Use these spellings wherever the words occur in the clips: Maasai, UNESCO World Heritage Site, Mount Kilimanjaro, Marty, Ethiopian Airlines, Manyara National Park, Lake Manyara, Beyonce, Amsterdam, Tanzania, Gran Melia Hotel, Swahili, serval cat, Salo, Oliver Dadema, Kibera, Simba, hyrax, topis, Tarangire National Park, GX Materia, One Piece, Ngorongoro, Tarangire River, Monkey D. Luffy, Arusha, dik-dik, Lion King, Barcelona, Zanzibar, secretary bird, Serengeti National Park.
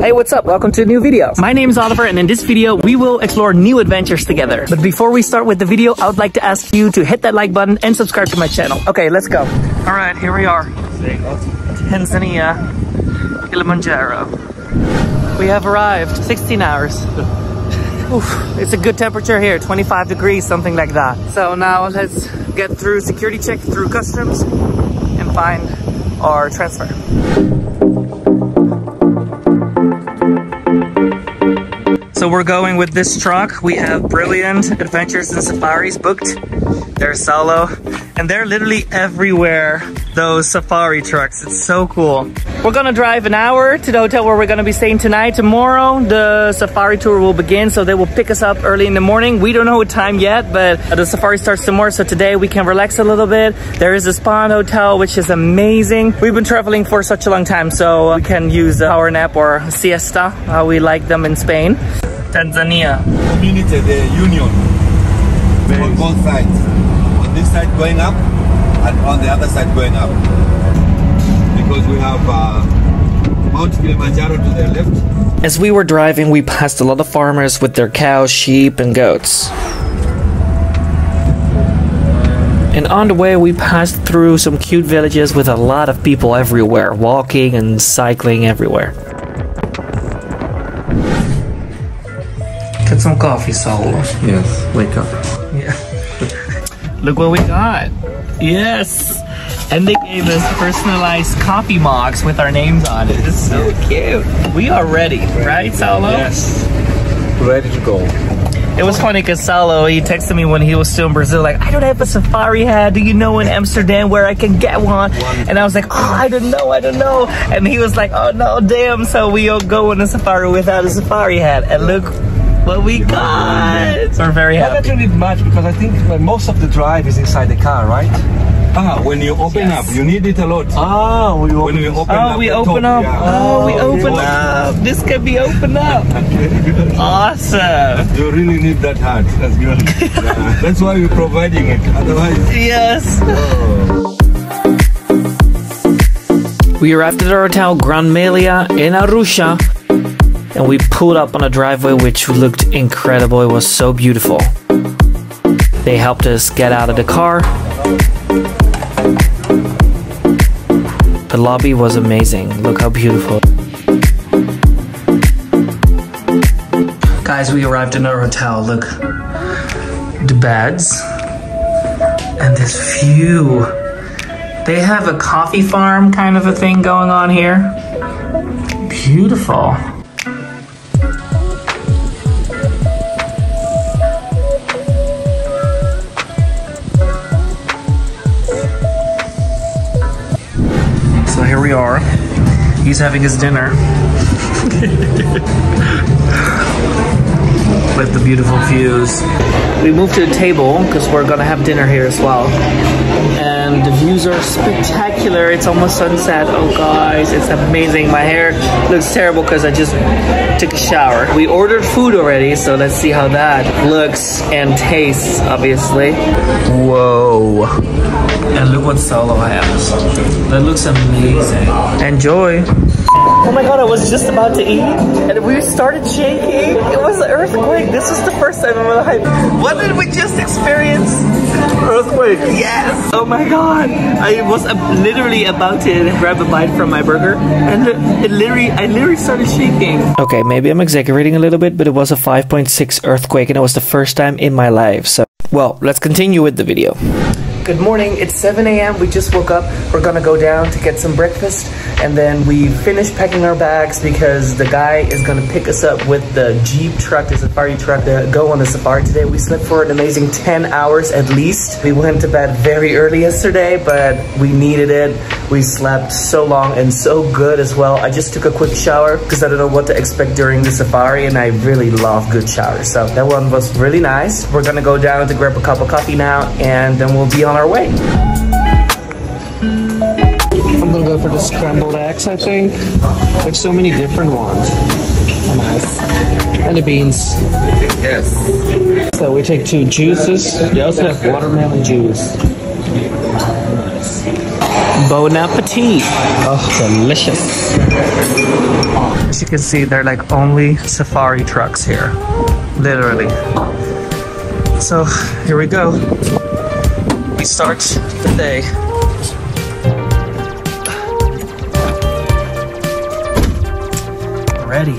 Hey, what's up? Welcome to a new video. My name is Oliver, and in this video, we will explore new adventures together. But before we start with the video, I would like to ask you to hit that like button and subscribe to my channel. Okay, let's go. All right, here we are. Tanzania, Kilimanjaro. We have arrived, 16 hours. Oof, it's a good temperature here, 25 degrees, something like that. So now let's get through security check, through customs, and find our transfer. So we're going with this truck. We have Brilliant Adventures and Safaris booked. There's Salo, and they're literally everywhere, those safari trucks. It's so cool. We're gonna drive an hour to the hotel where we're gonna be staying tonight. Tomorrow the safari tour will begin, so they will pick us up early in the morning. We don't know what time yet, but the safari starts tomorrow, so today we can relax a little bit. There is a spa hotel, which is amazing. We've been traveling for such a long time, so we can use the hour nap or siesta, how we like them in Spain. Tanzania. Community, the union, on both sides. On this side going up, and on the other side going up. Because we have Mount Kilimanjaro to the left. As we were driving, we passed a lot of farmers with their cows, sheep, and goats. And on the way, we passed through some cute villages with a lot of people everywhere, walking and cycling everywhere. Get some coffee, Saul. Yes, wake up. Yeah. Look what we got. Yes! And they gave us personalized coffee mugs with our names on it. It's so cute. We are ready, right, Salo? Yes. Ready to go. It was funny because Salo, he texted me when he was still in Brazil, like, I don't have a safari hat. Do you know in Amsterdam where I can get one? And I was like, oh, I don't know. And he was like, oh no, damn. So we all go on a safari without a safari hat. And look what we got. We're very happy. Not need much because I think most of the drive is inside the car, right? Ah, when you open up, you need it a lot. Ah, we open up. This can be opened up. Awesome. You really need that hat. That's good. Yeah. That's why we're providing it. Otherwise, yes. Oh. We arrived at our hotel, Gran Melia, in Arusha, and we pulled up on a driveway which looked incredible. It was so beautiful. They helped us get out of the car. The lobby was amazing. Look how beautiful. Guys, we arrived in our hotel. Look, the beds and this view. They have a coffee farm kind of a thing going on here. Beautiful. Here we are. He's having his dinner with the beautiful views. We moved to a table because we're gonna have dinner here as well. And the views are spectacular. It's almost sunset. Oh guys, it's amazing. My hair looks terrible because I just took a shower. We ordered food already, so let's see how that looks and tastes, obviously. Whoa. And look what Solo has. That looks amazing. Enjoy. Oh my god, I was just about to eat and we started shaking. It was an earthquake. This is the first time in my life. What did we just experience? Earthquake. Yes. Oh my god. I was literally about to grab a bite from my burger and I literally started shaking. Okay, maybe I'm exaggerating a little bit, but it was a 5.6 earthquake and it was the first time in my life. So, well, let's continue with the video. Good morning, it's 7 a.m. We just woke up. We're gonna go down to get some breakfast and then we finish packing our bags because the guy is gonna pick us up with the Jeep truck, the safari truck, to go on the safari today. We slept for an amazing 10 hours at least. We went to bed very early yesterday, but we needed it. We slept so long and so good as well. I just took a quick shower because I don't know what to expect during the safari and I really love good showers. So that one was really nice. We're gonna go down to grab a cup of coffee now and then we'll be on our way. I'm gonna go for the scrambled eggs, I think. There's so many different ones. Nice. And the beans. Yes. So we take two juices. They also have watermelon juice. Nice. Bon appetit. Oh, delicious. As you can see, they're like only safari trucks here, literally. So here we go. We start the day. Ready.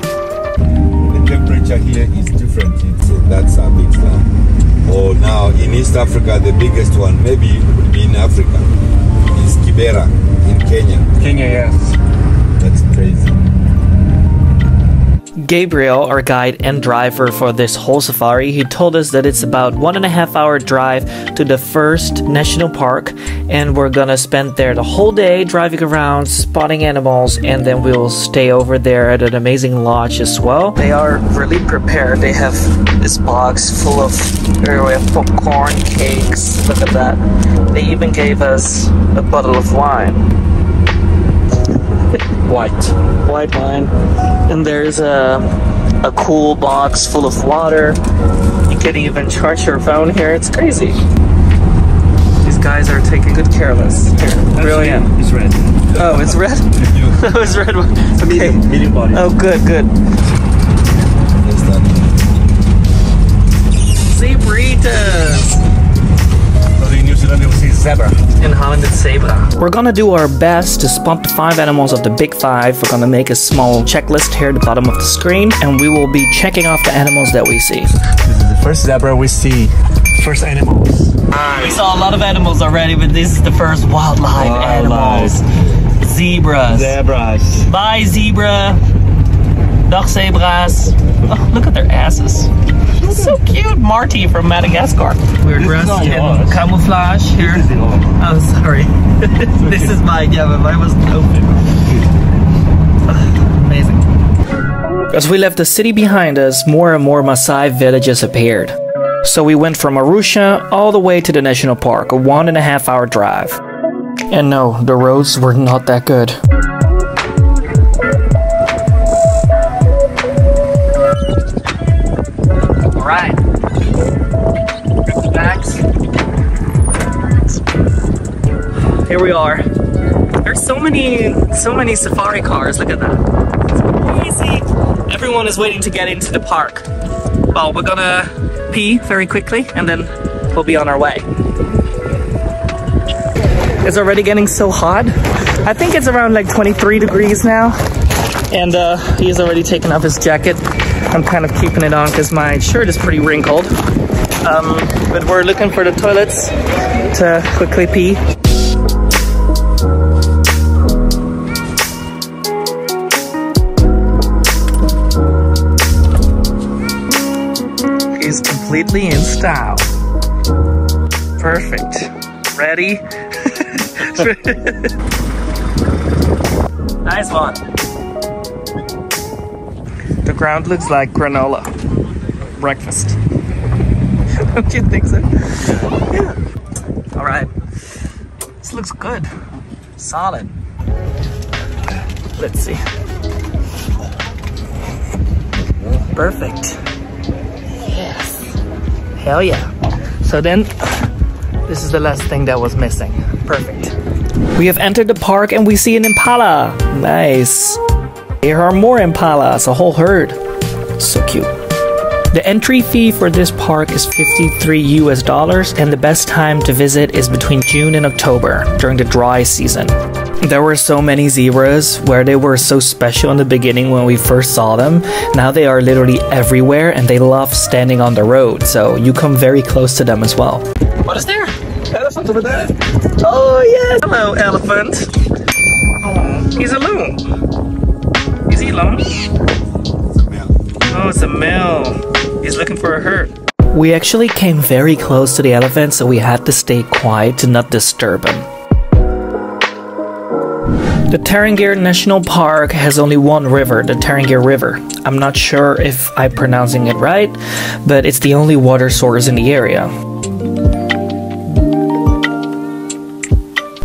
The temperature here is different. So that's a bit fun. Or now in East Africa, the biggest one maybe would be in Africa is Kibera in Kenya. Kenya, yes. That's crazy. Gabriel, our guide and driver for this whole safari, he told us that it's about 1.5 hour drive to the first national park, and we're gonna spend there the whole day driving around, spotting animals, and then we'll stay over there at an amazing lodge as well. They are really prepared. They have this box full of popcorn, cakes, look at that. They even gave us a bottle of wine. White wine, and there's a cool box full of water. You can even charge your phone here. It's crazy. These guys are taking good care of us. Brilliant. It's red. Oh, it's red? Oh, it's red one. Okay. Medium body. Oh, good, good. Zebritas. In New Zealand, you'll see zebra. In Holland, it's zebra. We're gonna do our best to spot the 5 animals of the big 5. We're gonna make a small checklist here at the bottom of the screen, and we will be checking off the animals that we see. This is the first zebra we see. First animals. We saw a lot of animals already, but this is the first wildlife animals. Zebras. Zebras. Bye, zebra. Dag, zebras. Oh, look at their asses. So cute, Marty from Madagascar. We're dressed in camouflage here. I'm sorry. This is mine, yeah, but mine wasn't open. Amazing. As we left the city behind us, more and more Maasai villages appeared. So we went from Arusha all the way to the national park, a 1.5 hour drive. And no, the roads were not that good. Here we are. There's so many safari cars. Look at that. It's crazy. Everyone is waiting to get into the park. Well, we're gonna pee very quickly and then we'll be on our way. It's already getting so hot. I think it's around like 23 degrees now. And he's already taken off his jacket. I'm kind of keeping it on because my shirt is pretty wrinkled. But we're looking for the toilets to quickly pee. Completely in style. Perfect. Ready? Nice one. The ground looks like granola. Breakfast. Don't you think so? Yeah. Alright. This looks good. Solid. Let's see. Perfect. Hell yeah. So then, this is the last thing that was missing. Perfect. We have entered the park and we see an impala. Nice. Here are more impalas, a whole herd. So cute. The entry fee for this park is $53 US, and the best time to visit is between June and October, during the dry season. There were so many zebras, where they were so special in the beginning when we first saw them. Now they are literally everywhere and they love standing on the road, so you come very close to them as well. What is there? Elephant over there. Oh yes! Hello elephant! Oh, he's alone. Is he alone? It's a male. Oh, it's a male. He's looking for a herd. We actually came very close to the elephant, so we had to stay quiet to not disturb him. The Tarangire National Park has only one river, the Tarangire River. I'm not sure if I'm pronouncing it right, but it's the only water source in the area.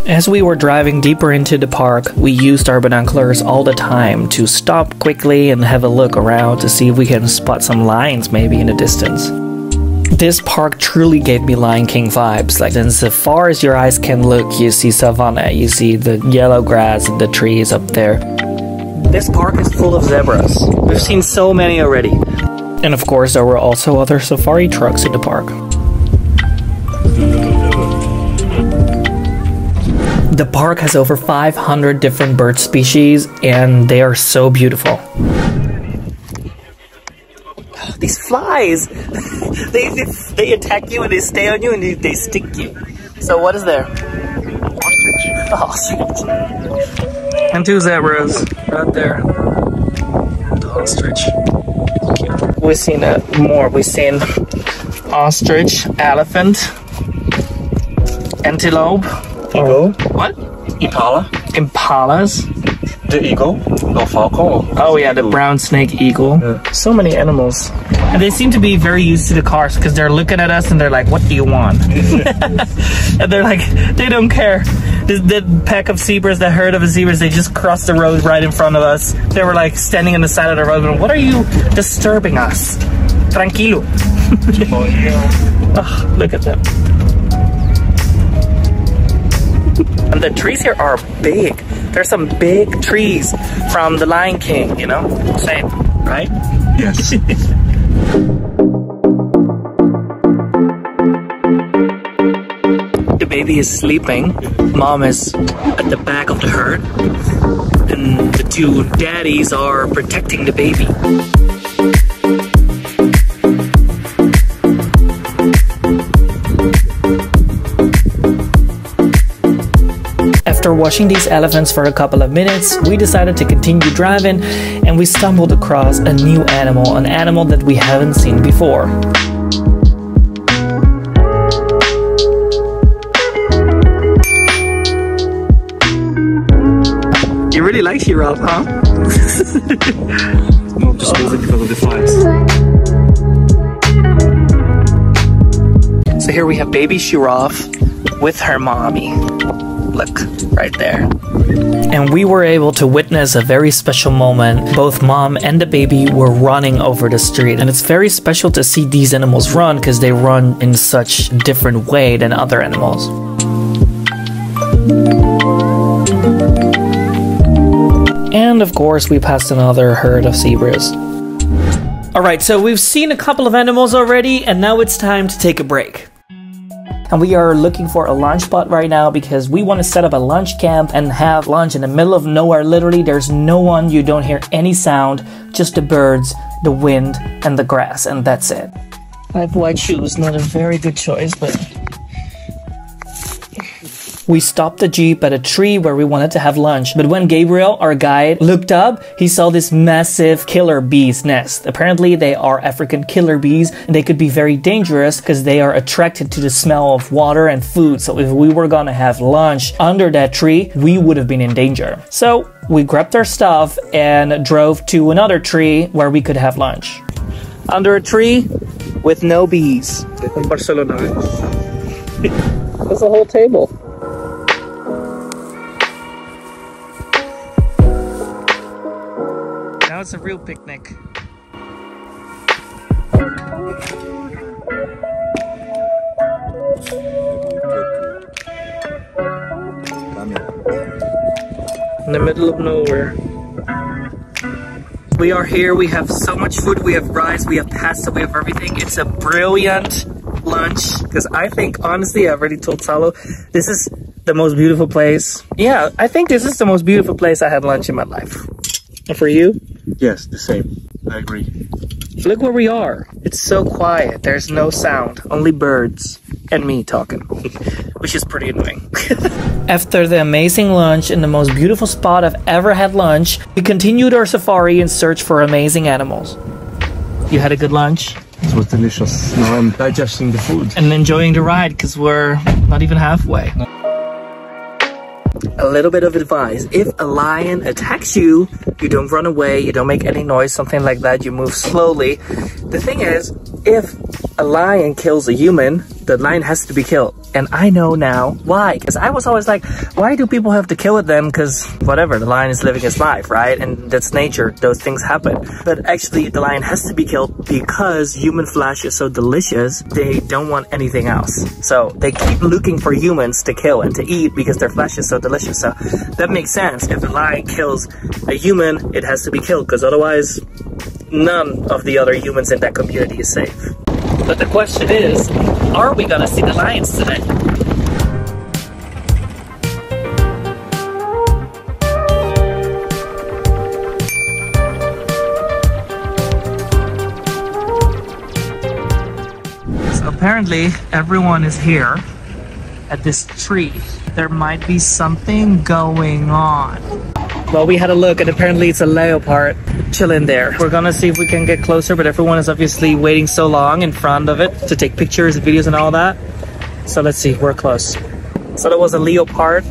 As we were driving deeper into the park, we used our binoculars all the time to stop quickly and have a look around to see if we can spot some lions maybe in the distance. This park truly gave me Lion King vibes. Like, as far as your eyes can look, you see savanna, you see the yellow grass and the trees up there. This park is full of zebras. We've seen so many already. And of course, there were also other safari trucks in the park. The park has over 500 different bird species, and they are so beautiful. These flies, they attack you and they stay on you and they stick you. So what is there? Ostrich. Ostrich. And two zebras right there. The ostrich. Cute. We've seen more. We've seen ostrich, elephant, antelope. Eagle. What? Impala. Impalas. The eagle. No falcon. Oh yeah, the brown snake eagle. Yeah. So many animals. And they seem to be very used to the cars because they're looking at us and they're like, what do you want? And they're like, they don't care. The pack of zebras, the herd of zebras, they just crossed the road right in front of us. They were like standing on the side of the road and, what are you disturbing us? Tranquilo. Oh, look at them. And the trees here are big. There's some big trees from the Lion King, you know? Same, right? Yes. The baby is sleeping. Mom is at the back of the herd. And the two daddies are protecting the baby. After watching these elephants for a couple of minutes, we decided to continue driving and we stumbled across a new animal, an animal that we haven't seen before. You really like giraffe, huh? No, just because of the flies. So here we have baby giraffe with her mommy. Look, right there. And we were able to witness a very special moment. Both mom and the baby were running over the street. And it's very special to see these animals run because they run in such a different way than other animals. And of course, we passed another herd of zebras. Alright, so we've seen a couple of animals already and now it's time to take a break. And we are looking for a lunch spot right now because we want to set up a lunch camp and have lunch in the middle of nowhere. Literally, there's no one, you don't hear any sound, just the birds, the wind, and the grass, and that's it. I have white shoes, not a very good choice, but... We stopped the jeep at a tree where we wanted to have lunch, but when Gabriel, our guide, looked up, he saw this massive killer bee's nest. Apparently they are African killer bees and they could be very dangerous because they are attracted to the smell of water and food. So if we were gonna have lunch under that tree, we would have been in danger. So we grabbed our stuff and drove to another tree where we could have lunch. Under a tree with no bees. In Barcelona. There's a whole table. Now it's a real picnic. In the middle of nowhere. We are here, we have so much food, we have rice, we have pasta, we have everything. It's a brilliant lunch, because I think, honestly, I've already told Salo, this is the most beautiful place. Yeah, I think this is the most beautiful place I had lunch in my life. And for you? Yes, the same. I agree. Look where we are. It's so quiet. There's no sound. Only birds and me talking, which is pretty annoying. After the amazing lunch in the most beautiful spot I've ever had lunch, we continued our safari and search for amazing animals. You had a good lunch? It was delicious. Now I'm digesting the food. And enjoying the ride because we're not even halfway. A little bit of advice: if a lion attacks you, you don't run away, you don't make any noise, something like that, you move slowly. The thing is, if a lion kills a human, the lion has to be killed. and I know now why. Because I was always like, why do people have to kill at them? Because whatever, the lion is living its life, right? And that's nature, those things happen. But actually the lion has to be killed because human flesh is so delicious, they don't want anything else. So they keep looking for humans to kill and to eat because their flesh is so delicious. So that makes sense. If the lion kills a human, it has to be killed because otherwise none of the other humans in that community is safe. But the question is, are we gonna see the lions today? So apparently everyone is here at this tree. There might be something going on. Well, we had a look and apparently it's a leopard chilling there. We're gonna see if we can get closer, but everyone is obviously waiting so long in front of it to take pictures, videos and all that. So let's see, we're close. So there was a leopard,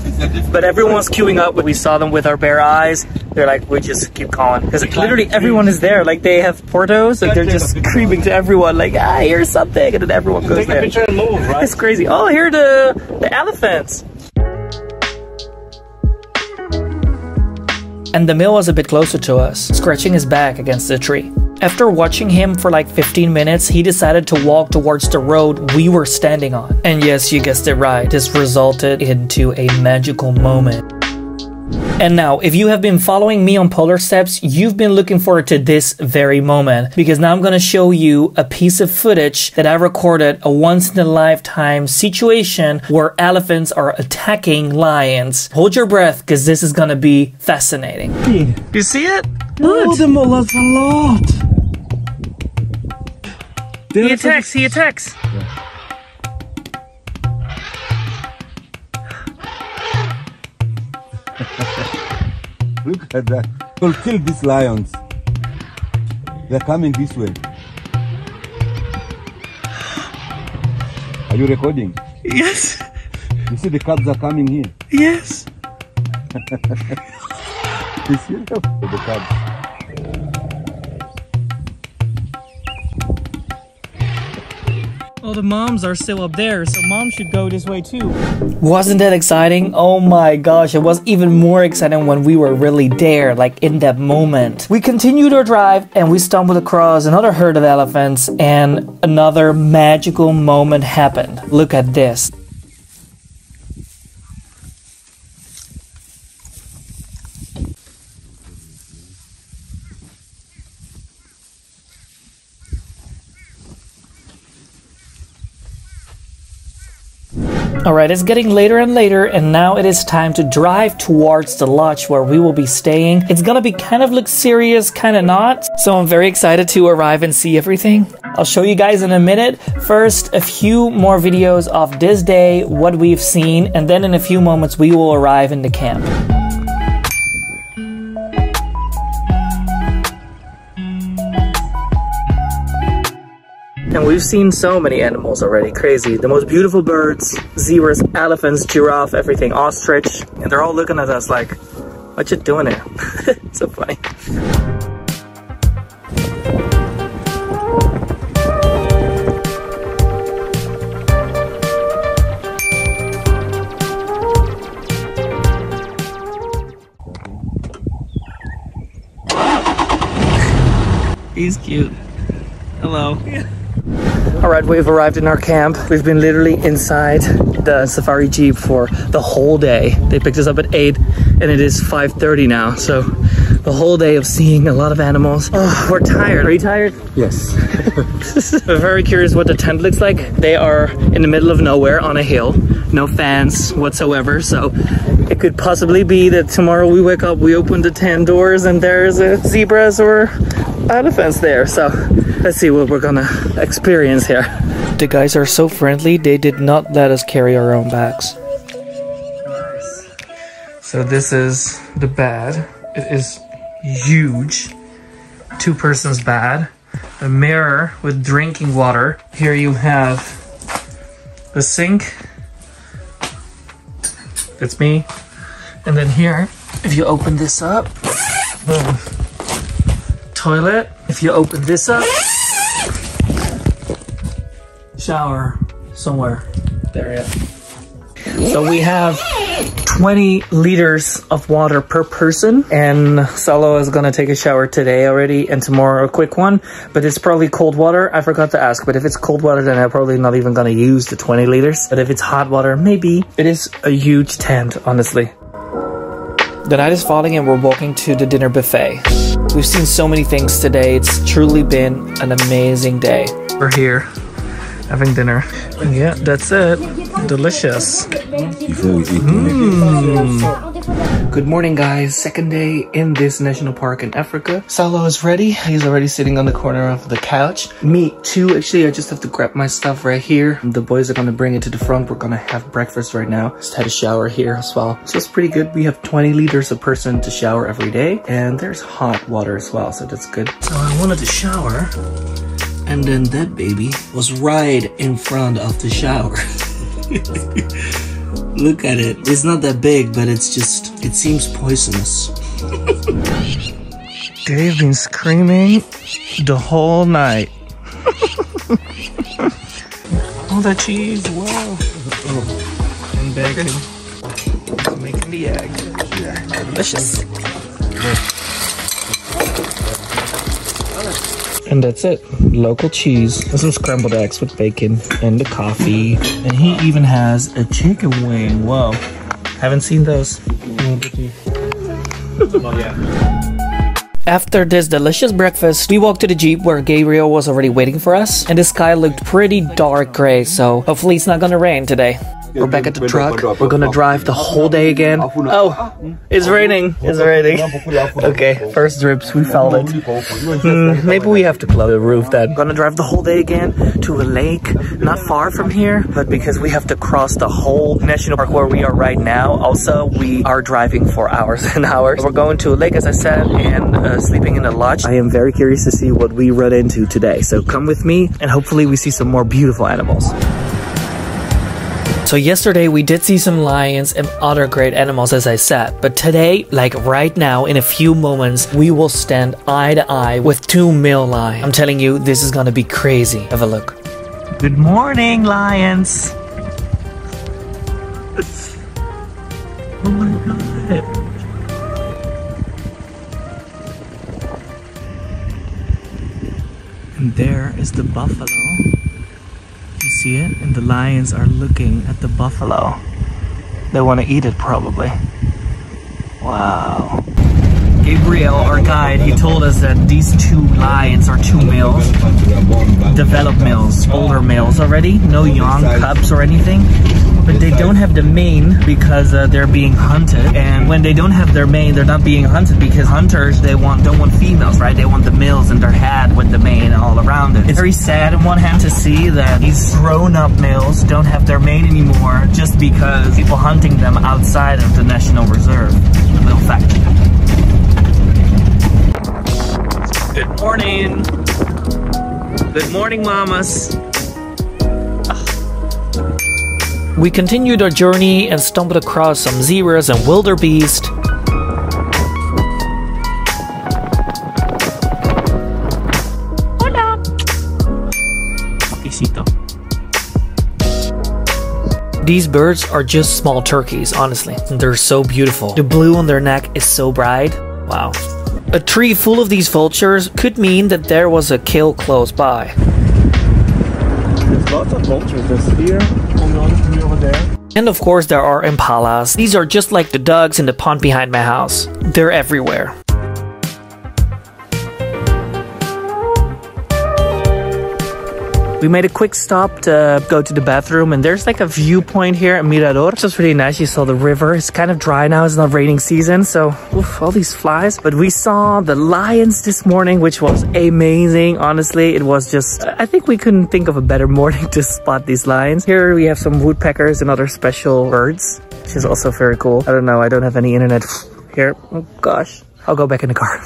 but everyone's queuing up. We saw them with our bare eyes. They're like, we just keep calling. Because literally everyone is there. Like they have portos and they're just screaming to everyone like, ah, here's something. And then everyone goes there. Take a picture and move, right? It's crazy. Oh, here are the elephants. And the male was a bit closer to us, scratching his back against the tree. After watching him for like 15 minutes, he decided to walk towards the road we were standing on. And yes, you guessed it right, this resulted into a magical moment. And now, if you have been following me on Polar Steps, you've been looking forward to this very moment, because now I'm gonna show you a piece of footage that I recorded, a once-in-a-lifetime situation where elephants are attacking lions. Hold your breath, because this is gonna be fascinating. You see it? Look! He attacks, he attacks! Look at that. We'll kill these lions. They're coming this way. Are you recording? Yes. You see the cubs are coming here? Yes. You see the cubs? All the moms are still up there, so mom should go this way too. Wasn't that exciting? Oh my gosh, it was even more exciting when we were really there, like in that moment. We continued our drive and we stumbled across another herd of elephants and another magical moment happened. Look at this. Alright, it's getting later and later, and now it is time to drive towards the lodge where we will be staying. It's gonna be kind of luxurious, kind of not. So I'm very excited to arrive and see everything. I'll show you guys in a minute. First, a few more videos of this day, what we've seen, and then in a few moments we will arrive in the camp. And we've seen so many animals already, crazy. The most beautiful birds, zebras, elephants, giraffe, everything, ostrich. And they're all looking at us like, what you doing here? It's so funny. He's cute. Hello. Yeah. Alright, we've arrived in our camp. We've been literally inside the safari jeep for the whole day. They picked us up at 8 and it is 5:30 now, so the whole day of seeing a lot of animals. Oh, we're tired. Are you tired? Yes. We're very curious what the tent looks like. They are in the middle of nowhere on a hill. No fans whatsoever, so it could possibly be that tomorrow we wake up, we open the tent doors and there's zebras or elephants there, so let's see what we're gonna experience here. The guys are so friendly, they did not let us carry our own bags. Nice. So this is the bed. It is huge. Two persons bed. A mirror with drinking water. Here you have the sink. That's me. And then here, if you open this up, boom. Toilet. If you open this up, shower somewhere. up area. So we have 20 liters of water per person, and Salo is gonna take a shower today already, and tomorrow a quick one, but it's probably cold water. I forgot to ask, but if it's cold water, then I'm probably not even gonna use the 20 liters. But if it's hot water, maybe. It is a huge tent, honestly. The night is falling and we're walking to the dinner buffet. We've seen so many things today. It's truly been an amazing day. We're here having dinner. Yeah, that's it. Delicious. Good morning, guys. Second day in this national park in Africa. Salo is ready. He's already sitting on the corner of the couch. Me too. Actually, I just have to grab my stuff right here. The boys are gonna bring it to the front. We're gonna have breakfast right now. Just had a shower here as well. So it's pretty good. We have 20 liters a person to shower every day, and there's hot water as well, so that's good. So I wanted to shower, and then that baby was right in front of the shower. Look at it. It's not that big, but it's just, it seems poisonous. They've been screaming the whole night. All that cheese, wow. Oh. And bacon. Making the egg. Yeah. Delicious. And that's it. Local cheese and some scrambled eggs with bacon and the coffee. And he even has a chicken wing. Whoa. Haven't seen those. Oh, yeah. After this delicious breakfast, we walked to the jeep where Gabriel was already waiting for us. And the sky looked pretty dark gray, so hopefully it's not gonna rain today. We're back at the truck. We're gonna drive the whole day again. Oh, it's raining. It's raining. Okay, first drips, we felt it. Maybe we have to close the roof then. Gonna drive the whole day again to a lake not far from here, but because we have to cross the whole national park where we are right now, also we are driving for hours and hours. We're going to a lake, as I said, and sleeping in a lodge. I am very curious to see what we run into today, so come with me and hopefully we see some more beautiful animals. So yesterday we did see some lions and other great animals, as I said, but today, like right now, in a few moments, we will stand eye to eye with two male lions. I'm telling you, this is gonna be crazy. Have a look. Good morning, lions. Oh my god. And there is the buffalo. See it? And the lions are looking at the buffalo. They want to eat it probably. Wow. Gabriel, our guide, he told us that these two lions are two males, developed males, older males already, no young cubs or anything. But they don't have the mane because they're being hunted, and when they don't have their mane, they're not being hunted because hunters, they don't want females, right? They want the males in their head with the mane all around it. It's very sad on one hand to see that these grown-up males don't have their mane anymore just because people hunting them outside of the national reserve. A little fact. Good morning. Good morning, mamas. We continued our journey and stumbled across some zebras and wildebeest. Hola. These birds are just small turkeys, honestly. They're so beautiful. The blue on their neck is so bright. Wow. A tree full of these vultures could mean that there was a kill close by. There's lots of vultures. There's here. Over there. And of course there are impalas. These are just like the ducks in the pond behind my house. They're everywhere. We made a quick stop to go to the bathroom, and there's like a viewpoint here at Mirador. It's just really nice. You saw the river. It's kind of dry now. It's not raining season, so oof, all these flies. But we saw the lions this morning, which was amazing. Honestly, it was just, I think we couldn't think of a better morning to spot these lions. Here we have some woodpeckers and other special birds, which is also very cool. I don't know. I don't have any internet here. Oh gosh. I'll go back in the car.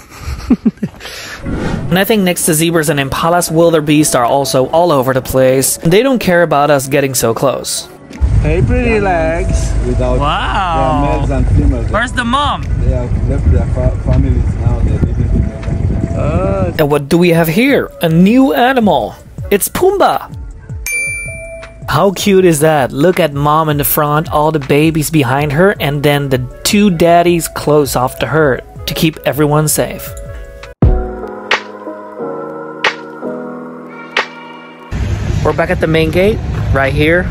And I think next to zebras and impalas, wildebeest are also all over the place. They don't care about us getting so close. Hey, pretty legs. Wow. Males and females. Where's the mom? They have left their families now. They're living in their families. And what do we have here? A new animal. It's Pumbaa. How cute is that? Look at mom in the front, all the babies behind her, and then the two daddies close after her to keep everyone safe. We're back at the main gate right here,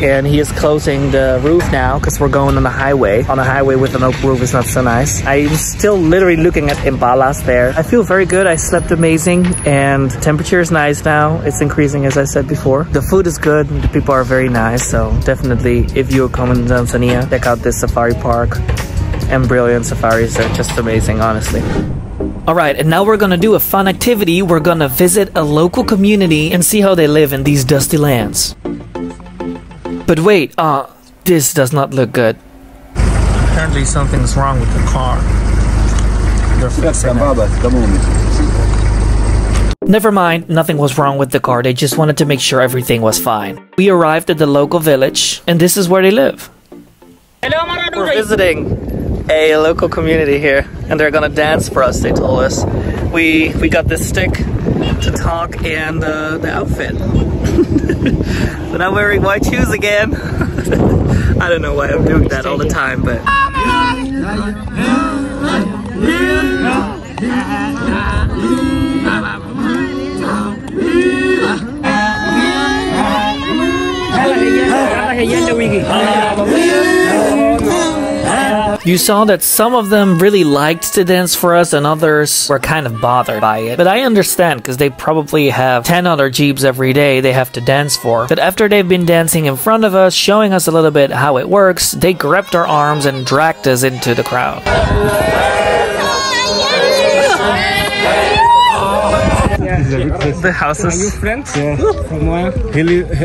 and he is closing the roof now because we're going on the highway. On a highway with an oak roof is not so nice. I'm still literally looking at impalas there. I feel very good. I slept amazing, and the temperature is nice now. It's increasing, as I said before. The food is good. The people are very nice. So definitely, if you are coming to Tanzania, check out this safari park and Brilliant Safaris. They're just amazing, honestly. Alright, and now we're gonna do a fun activity. We're gonna visit a local community and see how they live in these dusty lands. But wait, this does not look good. Apparently something's wrong with the car. They're fixing it. Never mind, nothing was wrong with the car. They just wanted to make sure everything was fine. We arrived at the local village, and this is where they live. We're visiting a local community here, and they're gonna dance for us, they told us. We got this stick to talk and the outfit. But I'm wearing white shoes again. I don't know why I'm doing that all the time, but you saw that some of them really liked to dance for us and others were kind of bothered by it. But I understand, because they probably have 10 other Jeeps every day they have to dance for. But after they've been dancing in front of us, showing us a little bit how it works, they grabbed our arms and dragged us into the crowd. The houses. Are you friends? Yeah. From where?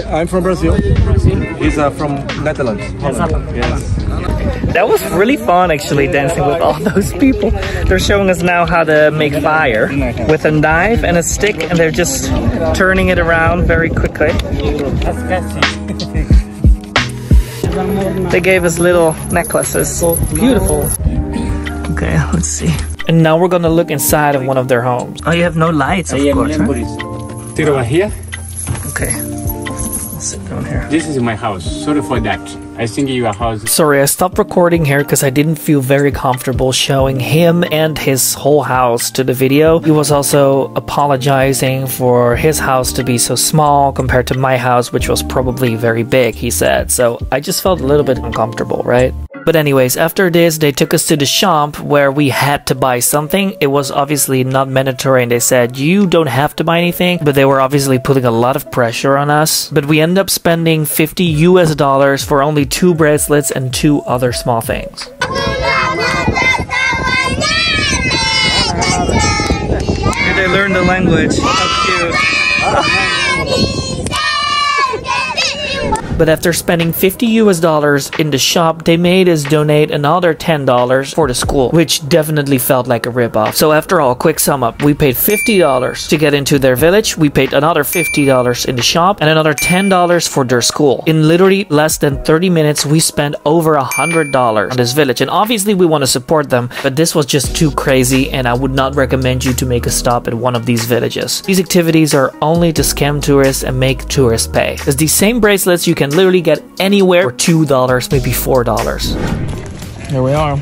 I'm from Brazil. He's from Netherlands. Holland. Yes. That was really fun, actually, dancing with all those people. They're showing us now how to make fire with a knife and a stick, and they're just turning it around very quickly. They gave us little necklaces. Beautiful. Okay, let's see. And now we're gonna look inside of one of their homes. Oh, you have no lights, of course, right? Here. Okay. I'll sit down here. This is my house. Sorry for that. I think your house. Sorry, I stopped recording here because I didn't feel very comfortable showing him and his whole house to the video. He was also apologizing for his house to be so small compared to my house, which was probably very big, he said. So I just felt a little bit uncomfortable, right? But anyways, after this, they took us to the shop where we had to buy something. It was obviously not mandatory, and they said, you don't have to buy anything. But they were obviously putting a lot of pressure on us. But we ended up spending $50 US for only 2 bracelets and 2 other small things. Here they learn the language. How cute. Oh. But after spending $50 US in the shop, they made us donate another $10 for the school, which definitely felt like a ripoff. So after all, quick sum up, we paid $50 to get into their village, we paid another $50 in the shop, and another $10 for their school. In literally less than 30 minutes, we spent over $100 on this village, and obviously we want to support them, but this was just too crazy, and I would not recommend you to make a stop at one of these villages. These activities are only to scam tourists and make tourists pay, because these same bracelets you can literally get anywhere for $2, maybe $4. Here we are.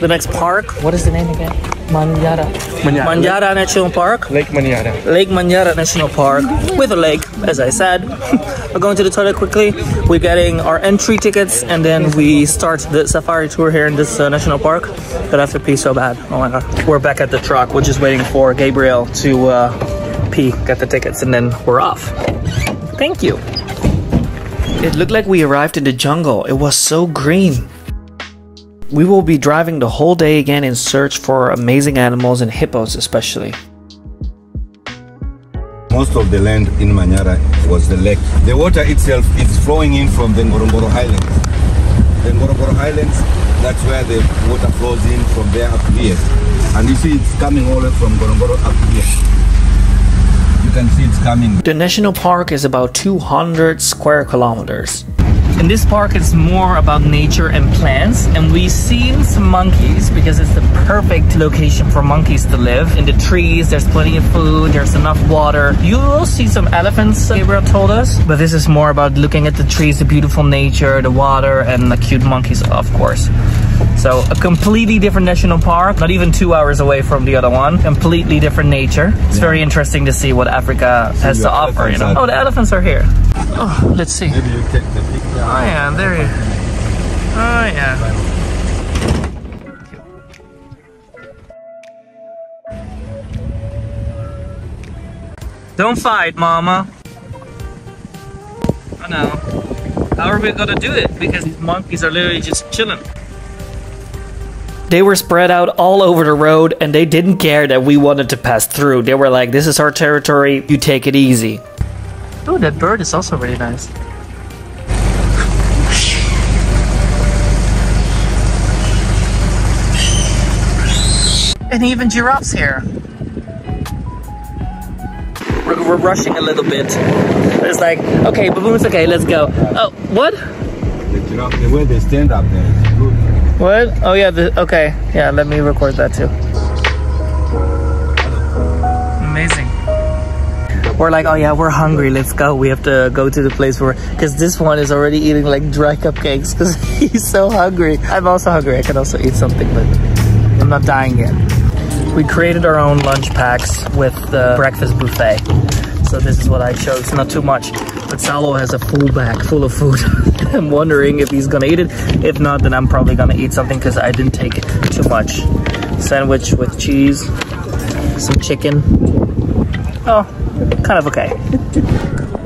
The next park. What is the name again? Manyara. Manyara National Park. Lake Manyara. Lake Manyara National Park with a lake, as I said. We're going to the toilet quickly. We're getting our entry tickets, and then we start the safari tour here in this national park. But I have to pee so bad. Oh my god. We're back at the truck. We're just waiting for Gabriel to pee, get the tickets, and then we're off. Thank you. It looked like we arrived in the jungle. It was so green. We will be driving the whole day again in search for amazing animals and hippos especially. Most of the land in Manyara was the lake. The water itself is flowing in from the Ngorongoro Highlands. The Ngorongoro Highlands, that's where the water flows in from there up here. And you see it's coming all the way from Ngorongoro up here. You can see it's coming. The national park is about 200 square kilometers. In this park, it's more about nature and plants, and we've seen some monkeys because it's the perfect location for monkeys to live. In the trees, there's plenty of food, there's enough water. You will see some elephants, Gabriel told us, but this is more about looking at the trees, the beautiful nature, the water, and the cute monkeys, of course. So a completely different national park, not even 2 hours away from the other one. Completely different nature. It's very interesting to see what Africa has to offer, you know. Oh, the elephants are here. Oh, let's see. Maybe you take the picture. Oh yeah, there you go. Oh yeah. Don't fight, mama. Oh no. How are we gonna do it? Because these monkeys are literally just chilling. They were spread out all over the road and they didn't care that we wanted to pass through. They were like, this is our territory, you take it easy. Oh, that bird is also really nice. And even giraffes here. We're rushing a little bit. It's like, okay, baboons, okay, let's go. Oh, what? The giraffe, the way they stand up there is good. What? Oh yeah, okay. Yeah, let me record that too. Amazing. We're like, oh yeah, we're hungry, let's go. We have to go to the place where, because this one is already eating like dry cupcakes because he's so hungry. I'm also hungry, I can also eat something, but I'm not dying yet. We created our own lunch packs with the breakfast buffet. So this is what I chose, not too much. But Salo has a full bag full of food. I'm wondering if he's gonna eat it. If not, then I'm probably gonna eat something because I didn't take too much. Sandwich with cheese, some chicken. Oh, kind of okay.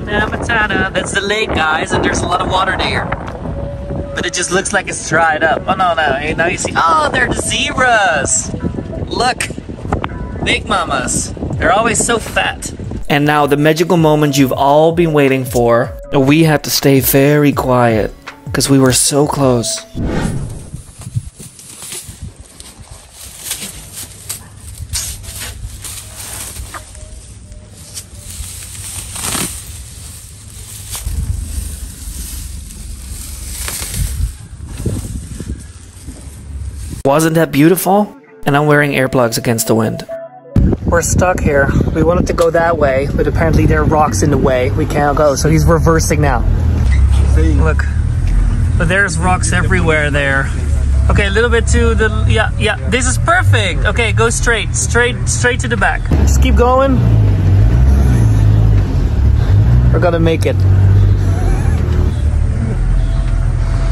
That's the lake, guys, and there's a lot of water there. But it just looks like it's dried up. Oh no, no, now you see, oh, they're the zebras. Look, big mamas. They're always so fat. And now the magical moment you've all been waiting for. We had to stay very quiet because we were so close. Wasn't that beautiful? And I'm wearing earplugs against the wind. We're stuck here. We wanted to go that way, but apparently there are rocks in the way. We can't go, so he's reversing now. See? Look. But there's rocks everywhere there. Okay, a little bit to the... Yeah. This is perfect. Okay, go straight. Straight to the back. Just keep going. We're gonna make it.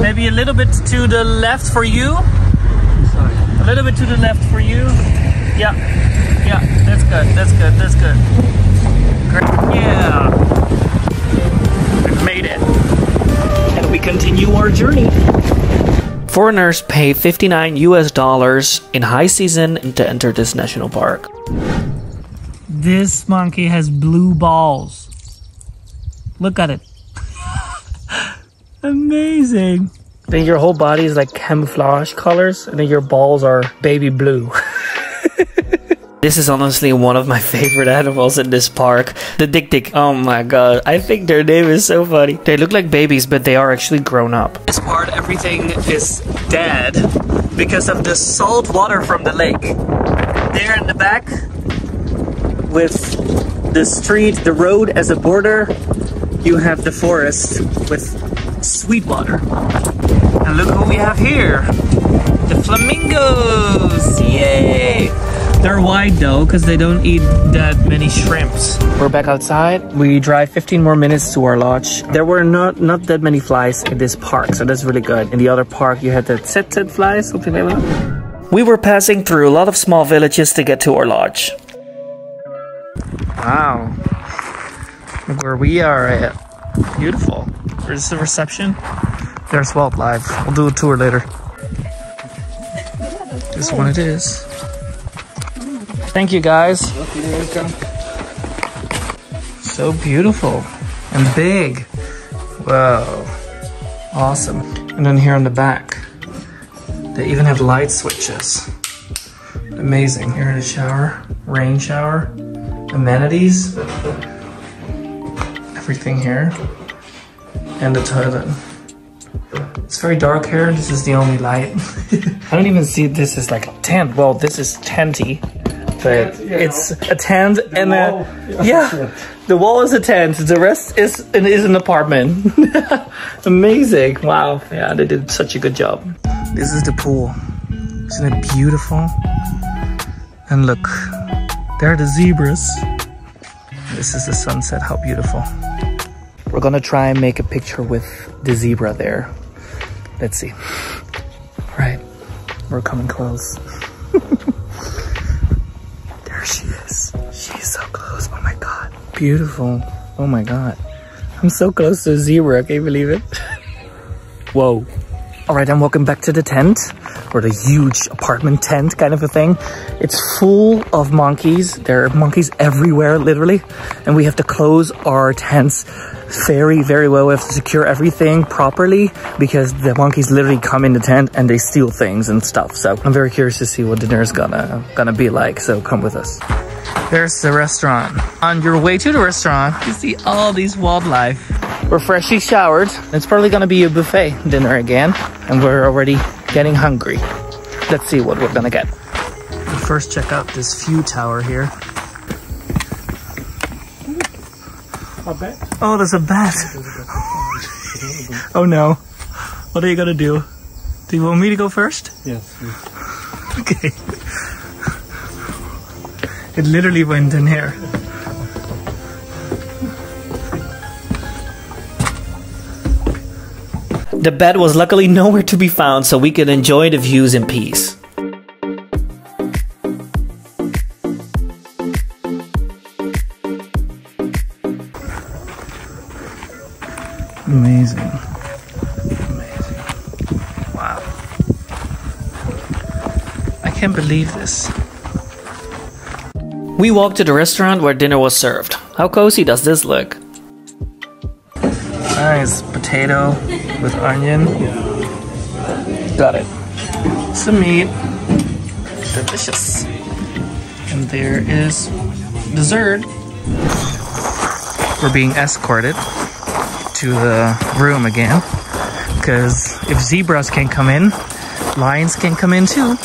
Maybe a little bit to the left for you. A little bit to the left for you. Yeah, that's good. Great. Yeah, we've made it. And we continue our journey. Foreigners pay $59 US in high season to enter this national park. This monkey has blue balls. Look at it. Amazing. Then your whole body is like camouflage colors, and then your balls are baby blue. This is honestly one of my favorite animals in this park. The dik-dik. Oh my god. I think their name is so funny. They look like babies, but they are actually grown up. This part, everything is dead because of the salt water from the lake. There in the back, with the street, the road as a border, you have the forest with sweet water. And look what we have here. The flamingos. Yay! They're wide though, because they don't eat that many shrimps. We're back outside. We drive 15 more minutes to our lodge. There were not that many flies in this park, so that's really good. In the other park, you had the tset-tset flies, something like that. We were passing through a lot of small villages to get to our lodge. Wow. Look where we are at. Beautiful. Is this the reception? There's wildlife. We'll do a tour later. This one it is. Thank you guys. You're welcome. So beautiful and big. Whoa. Awesome. And then here on the back, they even have light switches. Amazing. Here in the shower, rain shower, amenities, everything here, and the toilet. It's very dark here. This is the only light. I don't even see this as like a tent. Well, this is tenty, but yeah, it's a tent and wall. The wall is a tent. The rest is an apartment. Amazing. Wow. Yeah, they did such a good job. This is the pool. Isn't it beautiful? And look, there are the zebras. This is the sunset. How beautiful. We're gonna try and make a picture with the zebra there. Let's see. All right, we're coming close. There she is. She's so close. Oh my God. Beautiful. Oh my God. I'm so close to a zebra. I can't believe it. Whoa. All right, and welcome back to the tent, or the huge apartment tent kind of a thing. It's full of monkeys. There are monkeys everywhere, literally. And we have to close our tents very, very well. We have to secure everything properly because the monkeys literally come in the tent and they steal things and stuff. So I'm very curious to see what dinner is gonna be like. So come with us. There's the restaurant. On your way to the restaurant, you see all these wildlife. We're freshly showered. It's probably gonna be a buffet dinner again, and we're already getting hungry. Let's see what we're gonna get. We'll first check out this view tower here. A bat? Oh, there's a bat. Oh no. What are you gonna do? Do you want me to go first? Yes. Okay. It literally went in here. The bat was luckily nowhere to be found, so we could enjoy the views in peace. Amazing. Amazing. Wow. I can't believe this. We walked to the restaurant where dinner was served. How cozy does this look? Nice potato with onion. Got it. Some meat. Delicious. And there is dessert. We're being escorted to the room again, because if zebras can come in, lions can come in too.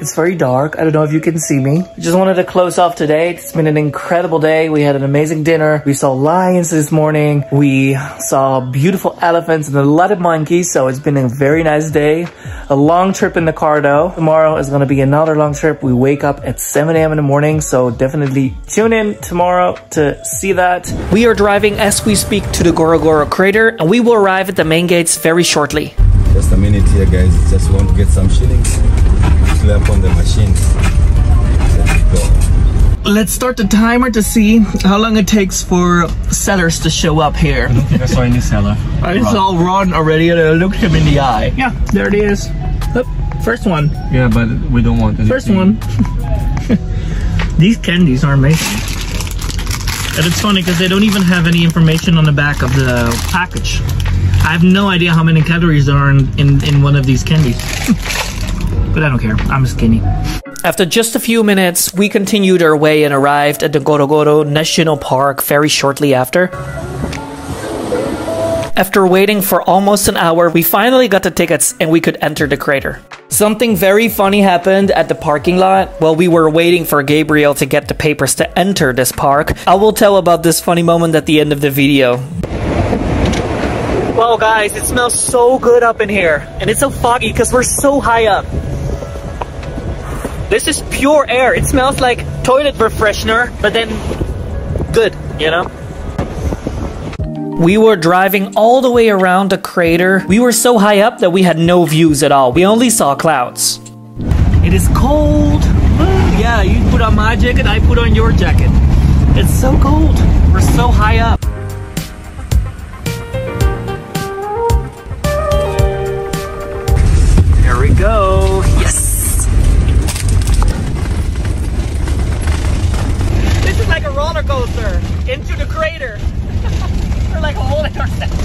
It's very dark. I don't know if you can see me. Just wanted to close off today. It's been an incredible day. We had an amazing dinner. We saw lions this morning. We saw beautiful elephants and a lot of monkeys. So it's been a very nice day. A long trip in the car though. Tomorrow is going to be another long trip. We wake up at 7 a.m. in the morning. So definitely tune in tomorrow to see that. We are driving as we speak to the Gorogoro crater, and we will arrive at the main gates very shortly. Just a minute here, guys. Just want to get some shillings. Up on the machines. Let's start the timer to see how long it takes for sellers to show up here. I don't think I saw any seller. I saw Ron already and I looked him in the eye. Yeah, there it is. Look, first one. Yeah, but we don't want anything. First one. These candies are amazing. And it's funny because they don't even have any information on the back of the package. I have no idea how many calories there are in one of these candies. But I don't care, I'm skinny. After just a few minutes, we continued our way and arrived at the Gorogoro National Park very shortly after. After waiting for almost an hour, we finally got the tickets and we could enter the crater. Something very funny happened at the parking lot while we were waiting for Gabriel to get the papers to enter this park. I will tell about this funny moment at the end of the video. Well guys, it smells so good up in here. And it's so foggy because we're so high up. This is pure air. It smells like toilet refreshener, but then good, you know? We were driving all the way around the crater. We were so high up that we had no views at all. We only saw clouds. It is cold. Yeah, you put on my jacket, I put on your jacket. It's so cold. We're so high up. There we go. Yes. Like a roller coaster into the crater. We're like holding ourselves.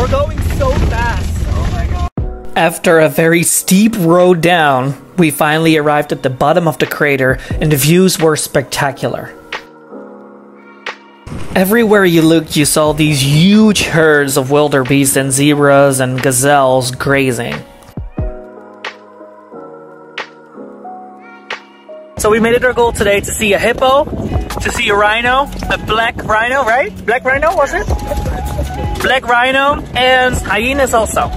We're going so fast. Oh my God. After a very steep road down, we finally arrived at the bottom of the crater, and the views were spectacular. Everywhere you looked, you saw these huge herds of wildebeest and zebras and gazelles grazing. So we made it our goal today to see a hippo, to see a rhino, a black rhino, right? Black rhino, was it? Black rhino and hyenas also,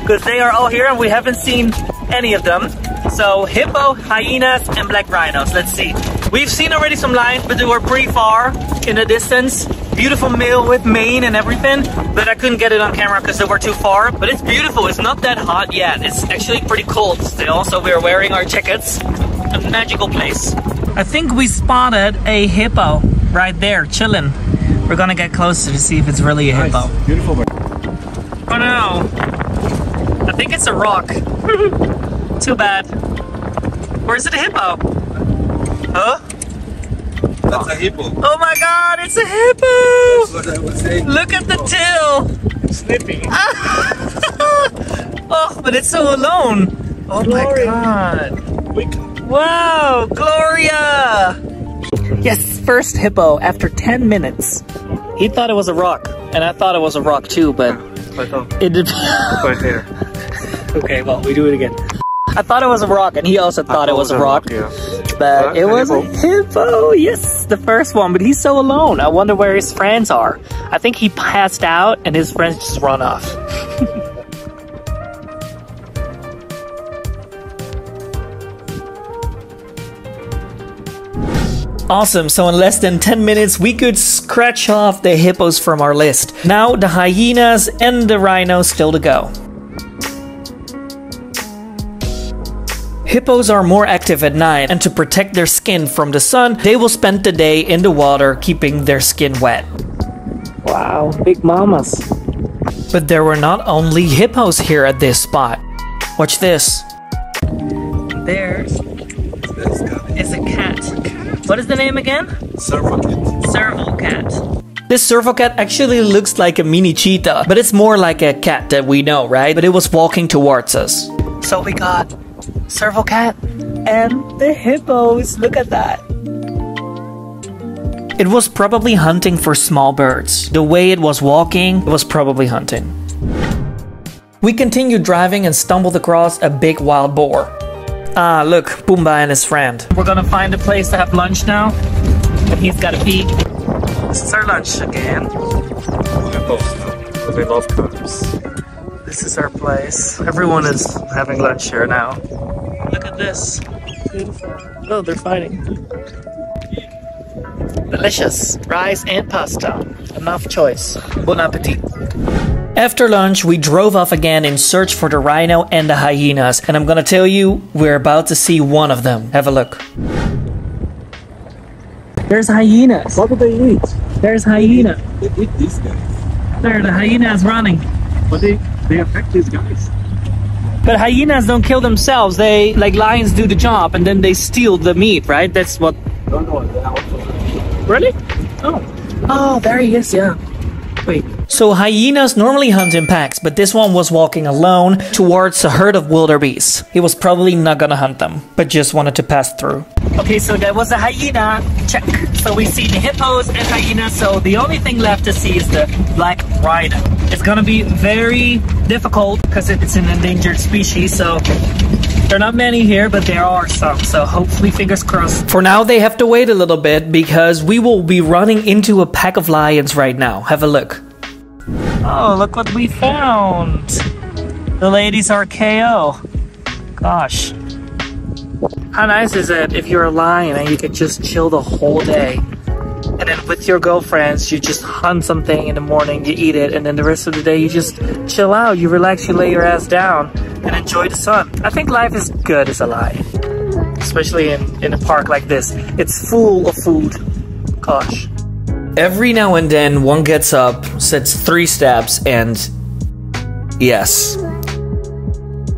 because they are all here and we haven't seen any of them. So hippo, hyenas and black rhinos. Let's see. We've seen already some lions, but they were pretty far in the distance. Beautiful male with mane and everything, but I couldn't get it on camera because they were too far. But it's beautiful. It's not that hot yet. It's actually pretty cold still, so we're wearing our jackets. A magical place. I think we spotted a hippo right there, chilling. We're gonna get closer to see if it's really a hippo. Nice. Beautiful bird. Oh no. I think it's a rock. Too bad. Or is it a hippo? Huh? That's a hippo. Oh my god, it's a hippo! That's what I was saying. Look at the tail! It's sleeping. Oh, but it's so alone. Oh Glory. My god. Wow, Gloria! Yes, first hippo after 10 minutes. He thought it was a rock, and I thought it was a rock too, but it did. Right there. Okay, well, we do it again. I thought it was a rock, and he also thought it was a rock. But it was a hippo, yes, the first one, but he's so alone. I wonder where his friends are. I think he passed out, and his friends just run off. Awesome, so in less than 10 minutes we could scratch off the hippos from our list. Now the hyenas and the rhinos still to go. Hippos are more active at night, and to protect their skin from the sun, they will spend the day in the water keeping their skin wet. Wow, big mamas. But there were not only hippos here at this spot. Watch this. There's a cat. What is the name again? Serval cat. Serval cat. This serval cat actually looks like a mini cheetah, but it's more like a cat that we know, right? But it was walking towards us. So we got serval cat and the hippos. Look at that. It was probably hunting for small birds. The way it was walking, it was probably hunting. We continued driving and stumbled across a big wild boar. Ah, look, Pumbaa and his friend. We're gonna find a place to have lunch now. But he's gotta pee. This is our lunch again. We both know, because we love cookies. This is our place. Everyone is having lunch here now. Look at this. Beautiful. Oh, they're fighting. Delicious. Rice and pasta. Enough choice. Bon appetit. After lunch, we drove off again in search for the rhino and the hyenas, and I'm gonna tell you, we're about to see one of them. Have a look. There's hyenas. What do they eat? There's hyenas. They eat these guys. There, the hyenas running. But they affect these guys. But hyenas don't kill themselves. They, like lions, do the job, and then they steal the meat, right? That's what... No, no, they're also... Really? Oh. Oh, there he is, yeah. Wait. So hyenas normally hunt in packs, but this one was walking alone towards a herd of wildebeest. He was probably not gonna hunt them, but just wanted to pass through. Okay, so that was a hyena. Check. So we see the hippos and hyenas, so the only thing left to see is the black rhino. It's gonna be very difficult because it's an endangered species, so there are not many here, but there are some, so hopefully, fingers crossed. For now, they have to wait a little bit because we will be running into a pack of lions right now. Have a look. Oh, look what we found. The ladies are KO. Gosh. How nice is it if you're a lion and you can just chill the whole day? And then with your girlfriends, you just hunt something in the morning, you eat it, and then the rest of the day you just chill out, you relax, you lay your ass down, and enjoy the sun. I think life is good as a lion. Especially in a park like this. It's full of food. Gosh. Every now and then, one gets up, sets 3 steps, and... yes.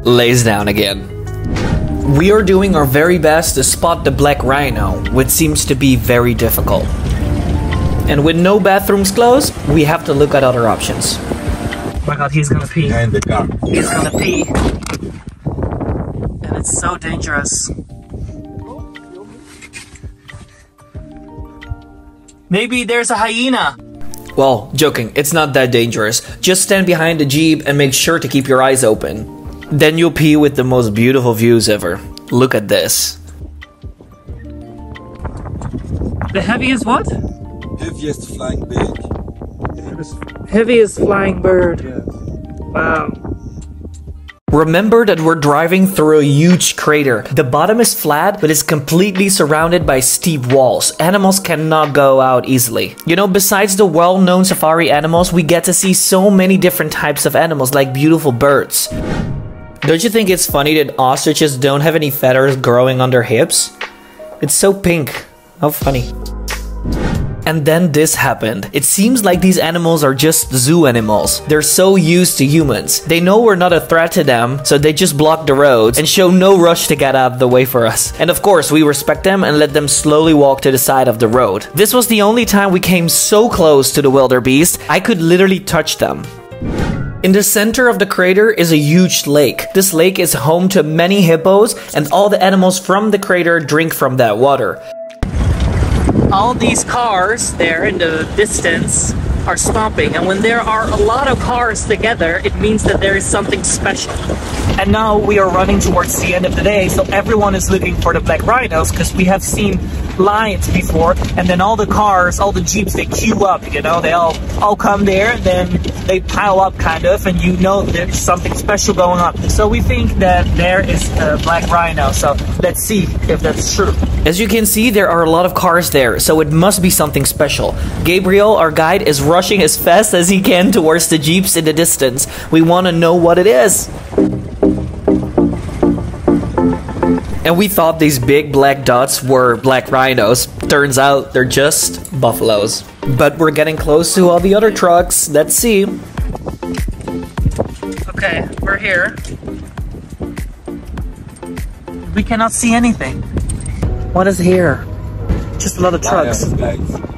Lays down again. We are doing our very best to spot the black rhino, which seems to be very difficult. And with no bathrooms closed, we have to look at other options. Oh my god, he's gonna pee. And the dog. He's gonna pee. And it's so dangerous. Maybe there's a hyena. Well, joking, it's not that dangerous. Just stand behind the jeep and make sure to keep your eyes open. Then you'll pee with the most beautiful views ever. Look at this. The heaviest what? Heaviest flying bird. Heaviest flying bird. Yeah. Wow. Remember that we're driving through a huge crater. The bottom is flat, but is completely surrounded by steep walls. Animals cannot go out easily. You know, besides the well-known safari animals, we get to see so many different types of animals, like beautiful birds. Don't you think it's funny that ostriches don't have any feathers growing on their hips? It's so pink. How funny. And then this happened. It seems like these animals are just zoo animals. They're so used to humans. They know we're not a threat to them, so they just block the roads and show no rush to get out of the way for us. And of course, we respect them and let them slowly walk to the side of the road. This was the only time we came so close to the wildebeest, I could literally touch them. In the center of the crater is a huge lake. This lake is home to many hippos, and all the animals from the crater drink from that water. All these cars there in the distance are stopping, and when there are a lot of cars together, it means that there is something special. And now we are running towards the end of the day, so everyone is looking for the black rhinos, because we have seen lions before, and then all the cars, all the jeeps, they queue up, you know, they all come there, and then they pile up kind of, and you know there's something special going on. So we think that there is a black rhino, so let's see if that's true. As you can see, there are a lot of cars there, so it must be something special. Gabriel, our guide, is rushing as fast as he can towards the jeeps in the distance. We want to know what it is. And we thought these big black dots were black rhinos. Turns out they're just buffaloes. But we're getting close to all the other trucks. Let's see. Okay, we're here. We cannot see anything. What is here? Just a lot of trucks.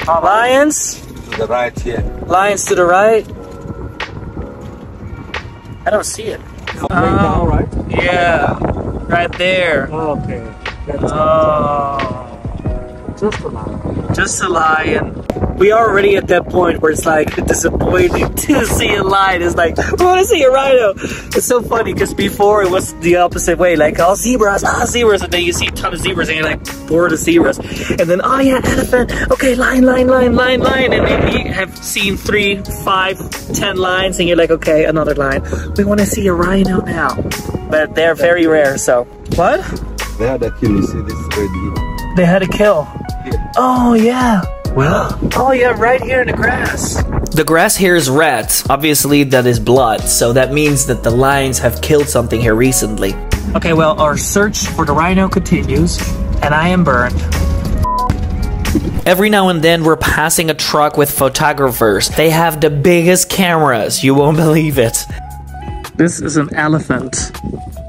Lions. Lions? To the right here. Lions to the right. I don't see it. Oh, right? Yeah. Right there. Oh, okay. That's oh. Just a lion. Just a lion. We are already at that point where it's like disappointing to see a lion. It's like, I want to see a rhino. It's so funny because before it was the opposite way. Like, oh, zebras, ah, zebras. And then you see a ton of zebras and you're like, bored of zebras. And then, oh yeah, elephant. Okay, lion, lion, lion, lion, lion. And then you have seen 3, 5, 10 lions and you're like, okay, another lion. We want to see a rhino now. But they're very rare, so. What? They had a kill, you see this red. They had a kill? Yeah. Oh, yeah. Well, oh yeah, right here in the grass. The grass here is red. Obviously, that is blood, so that means that the lions have killed something here recently. Okay, well, our search for the rhino continues, and I am burned. Every now and then, we're passing a truck with photographers. They have the biggest cameras. You won't believe it. This is an elephant.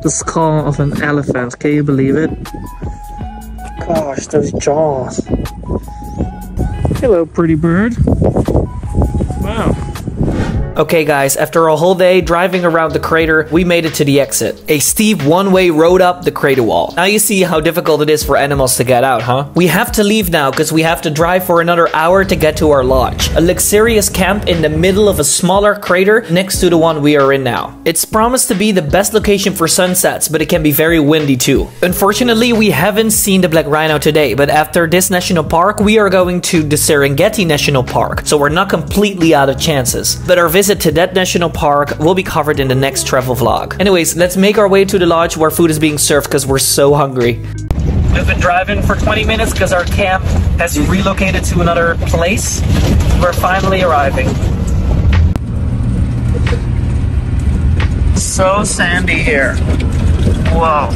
The skull of an elephant. Can you believe it? Gosh, those jaws. Hello, pretty bird. Wow. Okay guys, after a whole day driving around the crater, we made it to the exit. A steep one-way road up the crater wall. Now you see how difficult it is for animals to get out, huh? We have to leave now because we have to drive for another hour to get to our lodge. A luxurious camp in the middle of a smaller crater next to the one we are in now. It's promised to be the best location for sunsets, but it can be very windy too. Unfortunately, we haven't seen the black rhino today, but after this national park, we are going to the Serengeti National Park, so we're not completely out of chances. But our visit to that national park will be covered in the next travel vlog. Anyways, let's make our way to the lodge where food is being served because we're so hungry. We've been driving for 20 minutes because our camp has relocated to another place. We're finally arriving. So sandy here. Wow.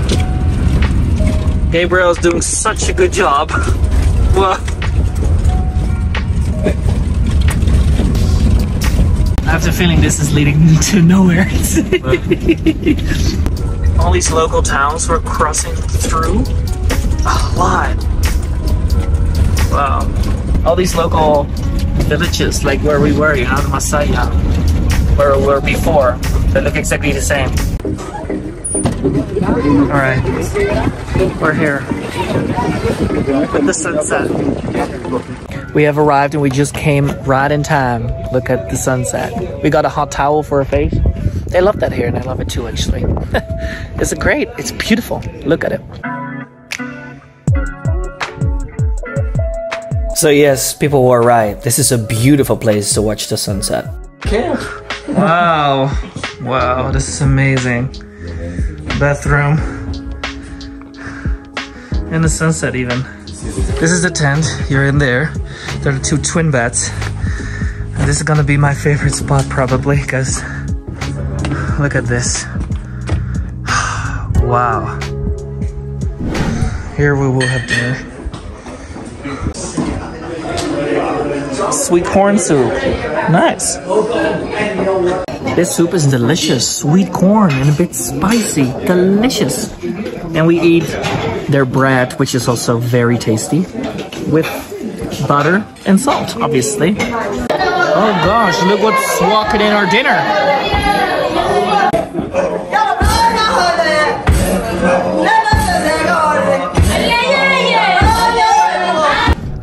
Gabriel's doing such a good job. Wow. I have the feeling this is leading to nowhere. All these local towns we're crossing through. A lot. Wow. All these local villages, like where we were, you know, the Maasai, where we were before, they look exactly the same. Alright, we're here. With the sunset. We have arrived and we just came right in time. Look at the sunset. We got a hot towel for our face. They love that here and I love it too, actually. It's great, it's beautiful. Look at it. So yes, people were right. This is a beautiful place to watch the sunset. Yeah. Wow. Wow, this is amazing. Bathroom. And the sunset even. This is the tent, you're in there. There are two twin beds. And this is gonna be my favorite spot probably, because look at this. Wow. Here we will have dinner. Sweet corn soup. Nice. This soup is delicious. Sweet corn and a bit spicy. Delicious. And we eat their bread, which is also very tasty, with butter and salt, obviously. Oh gosh, look what's walking in our dinner.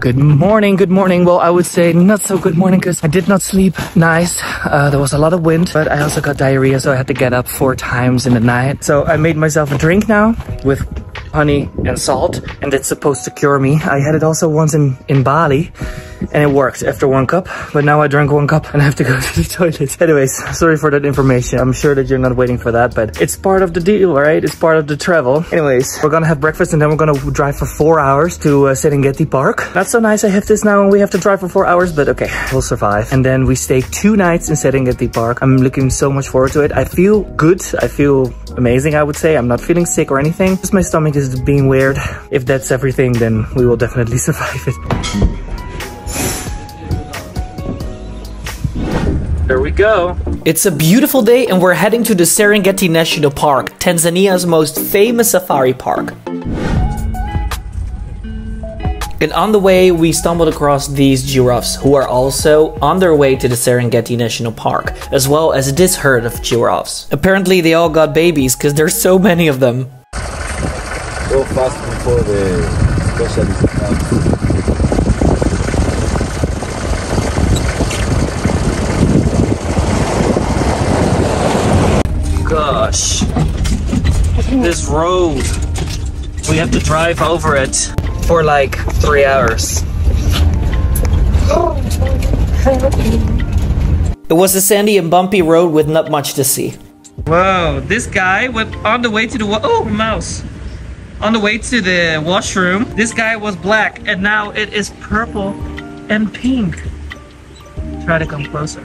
Good morning, good morning. Well, I would say not so good morning because I did not sleep nice. There was a lot of wind, but I also got diarrhea, so I had to get up 4 times in the night. So I made myself a drink now with honey and salt, and it's supposed to cure me. I had it also once in Bali, and it worked after 1 cup, but now I drank 1 cup and I have to go to the toilet. Anyways, sorry for that information. I'm sure that you're not waiting for that, but it's part of the deal, right? It's part of the travel. Anyways, we're gonna have breakfast and then we're gonna drive for 4 hours to Serengeti Park. Not so nice I have this now and we have to drive for 4 hours, but okay, we'll survive. And then we stay 2 nights in Serengeti Park. I'm looking so much forward to it. I feel good. I feel amazing, I would say. I'm not feeling sick or anything. Just my stomach is being weird. If that's everything, then we will definitely survive it. There we go. It's a beautiful day and we're heading to the Serengeti National Park, Tanzania's most famous safari park. And on the way, we stumbled across these giraffes, who are also on their way to the Serengeti National Park, as well as this herd of giraffes. Apparently they all got babies, because there's so many of them. Go fast before the specialist. Gosh, this road, we have to drive over it for like 3 hours. It was a sandy and bumpy road with not much to see. Whoa, this guy went on the way to the mouse. On the way to the washroom, this guy was black and now it is purple and pink. Try to come closer.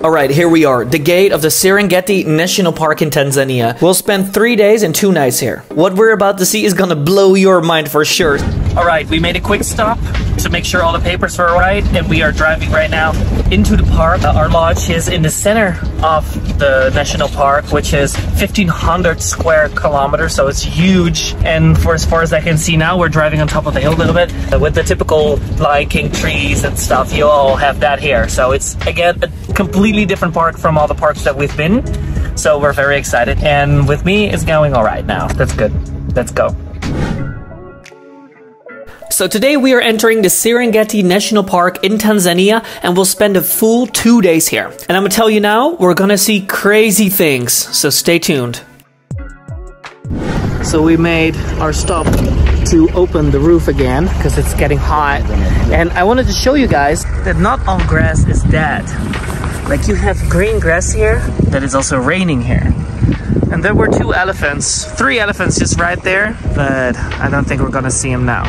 Alright, here we are, the gate of the Serengeti National Park in Tanzania. We'll spend 3 days and 2 nights here. What we're about to see is gonna blow your mind for sure. Alright, we made a quick stop to make sure all the papers were right, and we are driving right now into the park. Our lodge is in the center of the national park, which is 1,500 square kilometers, so it's huge. And for as far as I can see now, we're driving on top of the hill a little bit with the typical Lion King trees and stuff. You all have that here, so it's again a completely different park from all the parks that we've been. So we're very excited, and with me, it's going all right now. That's good. Let's go. So today we are entering the Serengeti National Park in Tanzania and we'll spend a full 2 days here. And I'm gonna tell you now, we're gonna see crazy things, so stay tuned. So we made our stop to open the roof again, because it's getting hot. And I wanted to show you guys that not all grass is dead. Like you have green grass here, that is also raining here. And there were 3 elephants just right there, but I don't think we're gonna see them now.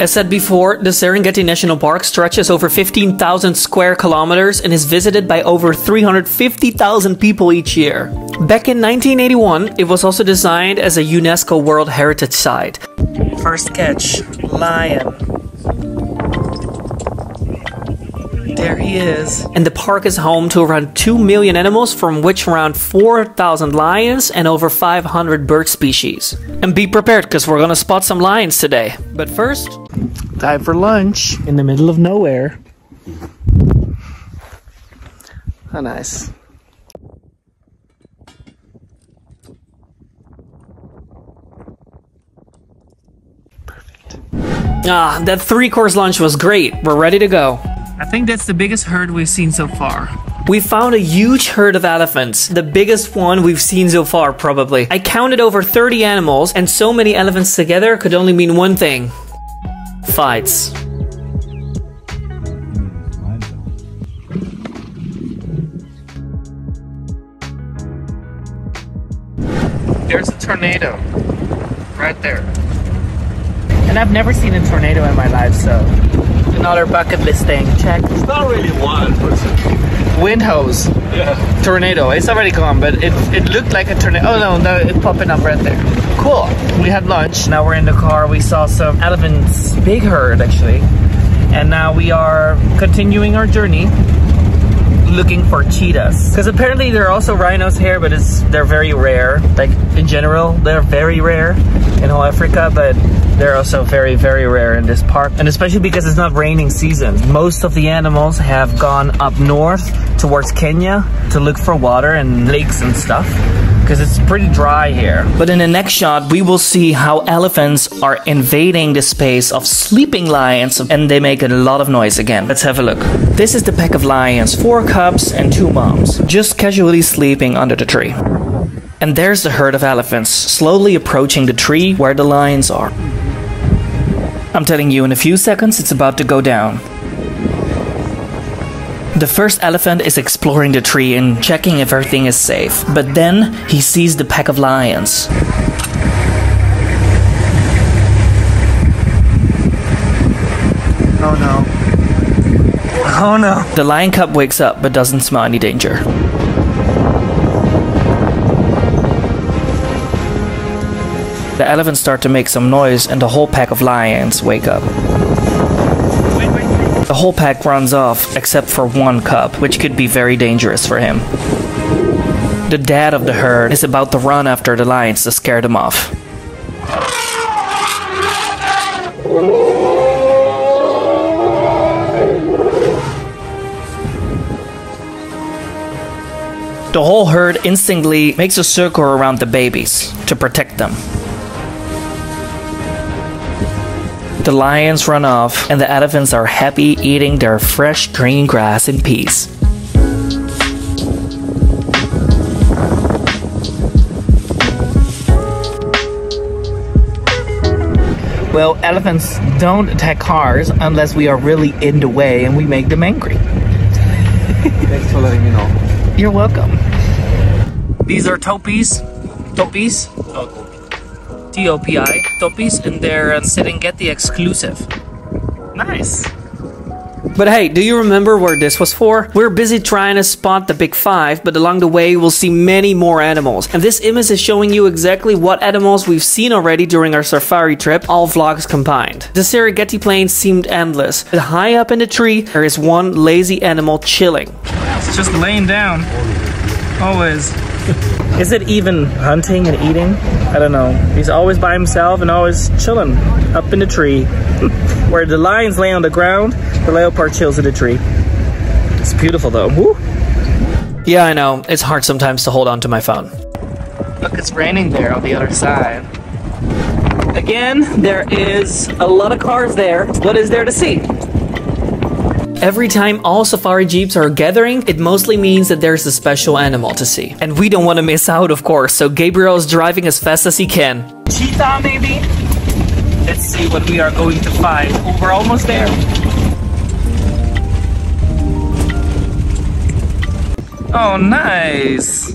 As said before, the Serengeti National Park stretches over 15,000 square kilometers and is visited by over 350,000 people each year. Back in 1981, it was also designed as a UNESCO World Heritage Site. First catch, lion. There he is. And the park is home to around 2 million animals, from which around 4,000 lions and over 500 bird species. And be prepared, because we're gonna spot some lions today. But first, time for lunch in the middle of nowhere. How nice. Perfect. Ah, that three-course lunch was great. We're ready to go. I think that's the biggest herd we've seen so far. We found a huge herd of elephants, the biggest one we've seen so far, probably. I counted over 30 animals, and so many elephants together could only mean one thing. Fights. There's a tornado right there. And I've never seen a tornado in my life, so another bucket list thing. Check. It's not really one, but wind hose. Yeah. Tornado. It's already gone, but it looked like a tornado. Oh no, no, it's popping up right there. Cool. We had lunch. Now we're in the car. We saw some elephants, big herd actually. And now we are continuing our journey, looking for cheetahs, because apparently there are also rhinos here, but they're very rare. Like in general, they're very rare in whole Africa, but they're also very, very rare in this park. And especially because it's not raining season, most of the animals have gone up north towards Kenya to look for water and lakes and stuff, because it's pretty dry here. But in the next shot, we will see how elephants are invading the space of sleeping lions, and they make a lot of noise again. Let's have a look. This is the pack of lions, 4 cubs and 2 moms, just casually sleeping under the tree. And there's the herd of elephants, slowly approaching the tree where the lions are. I'm telling you, in a few seconds, it's about to go down. The first elephant is exploring the tree and checking if everything is safe, but then he sees the pack of lions. Oh no. Oh no. The lion cub wakes up but doesn't smell any danger. The elephants start to make some noise and the whole pack of lions wake up. The whole pack runs off, except for 1 cub, which could be very dangerous for him. The dad of the herd is about to run after the lions to scare them off. The whole herd instinctively makes a circle around the babies to protect them. The lions run off, and the elephants are happy eating their fresh green grass in peace. Well, elephants don't attack cars unless we are really in the way and we make them angry. Thanks for letting me know. You're welcome. These are topis. Topis? T-O-P-I, Topis, and they're Serengeti exclusive. Nice. But hey, do you remember where this was for? We're busy trying to spot the Big 5, but along the way we'll see many more animals. And this image is showing you exactly what animals we've seen already during our safari trip, all vlogs combined. The Serengeti plains seemed endless, but high up in the tree, there is one lazy animal chilling. It's just laying down. Always. Is it even hunting and eating? I don't know. He's always by himself and always chilling up in the tree. Where the lions lay on the ground, the leopard chills in the tree. It's beautiful though. Woo. Yeah, I know. It's hard sometimes to hold on to my phone. Look, it's raining there on the other side. Again, there is a lot of cars there. What is there to see? Every time all safari jeeps are gathering, it mostly means that there's a special animal to see. And we don't want to miss out, of course, so Gabriel is driving as fast as he can. Cheetah, maybe? Let's see what we are going to find. Oh, we're almost there. Oh, nice.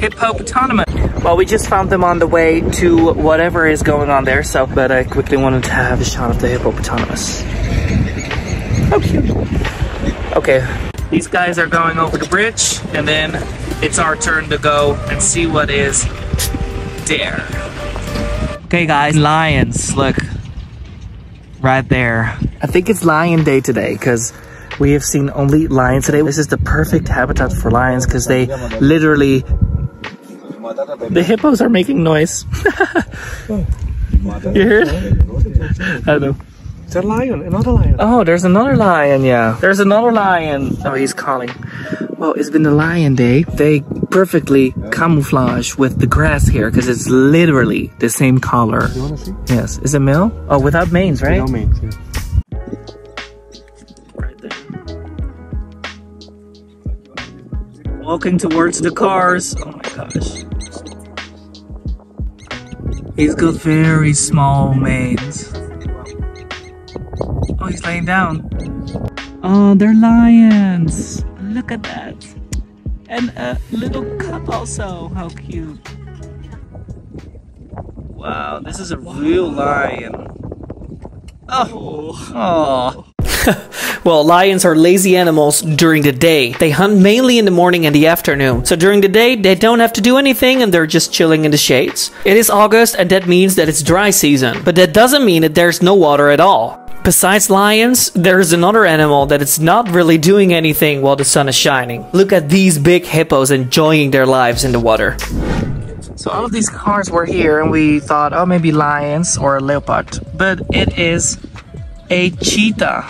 Hippopotamus. Well, we just found them on the way to whatever is going on there, so but I quickly wanted to have a shot of the hippopotamus. How cute. Okay, these guys are going over the bridge, and then it's our turn to go and see what is there. Okay guys, lions, look. Right there. I think it's lion day today, because we have seen only lions today. This is the perfect habitat for lions, because they literally... The hippos are making noise. You hear it? I don't know. Is that a lion? Another lion? Oh, there's another lion, yeah. There's another lion. Oh, he's calling. Well, it's been the lion day. They perfectly camouflage with the grass here because it's literally the same color. You want to see? Yes. Is it male? Oh, without manes, right? Without manes, yeah. Right there. Walking towards the cars. Oh my gosh. He's got very small manes. Oh, he's laying down. Oh, they're lions. Look at that. And a little cup also. How cute. Wow, this is a real lion. Oh. Well, lions are lazy animals during the day. They hunt mainly in the morning and the afternoon. So during the day, they don't have to do anything and they're just chilling in the shades. It is August and that means that it's dry season. But that doesn't mean that there's no water at all. Besides lions, there's another animal that is not really doing anything while the sun is shining. Look at these big hippos enjoying their lives in the water. So all of these cars were here and we thought, oh, maybe lions or a leopard. But it is a cheetah.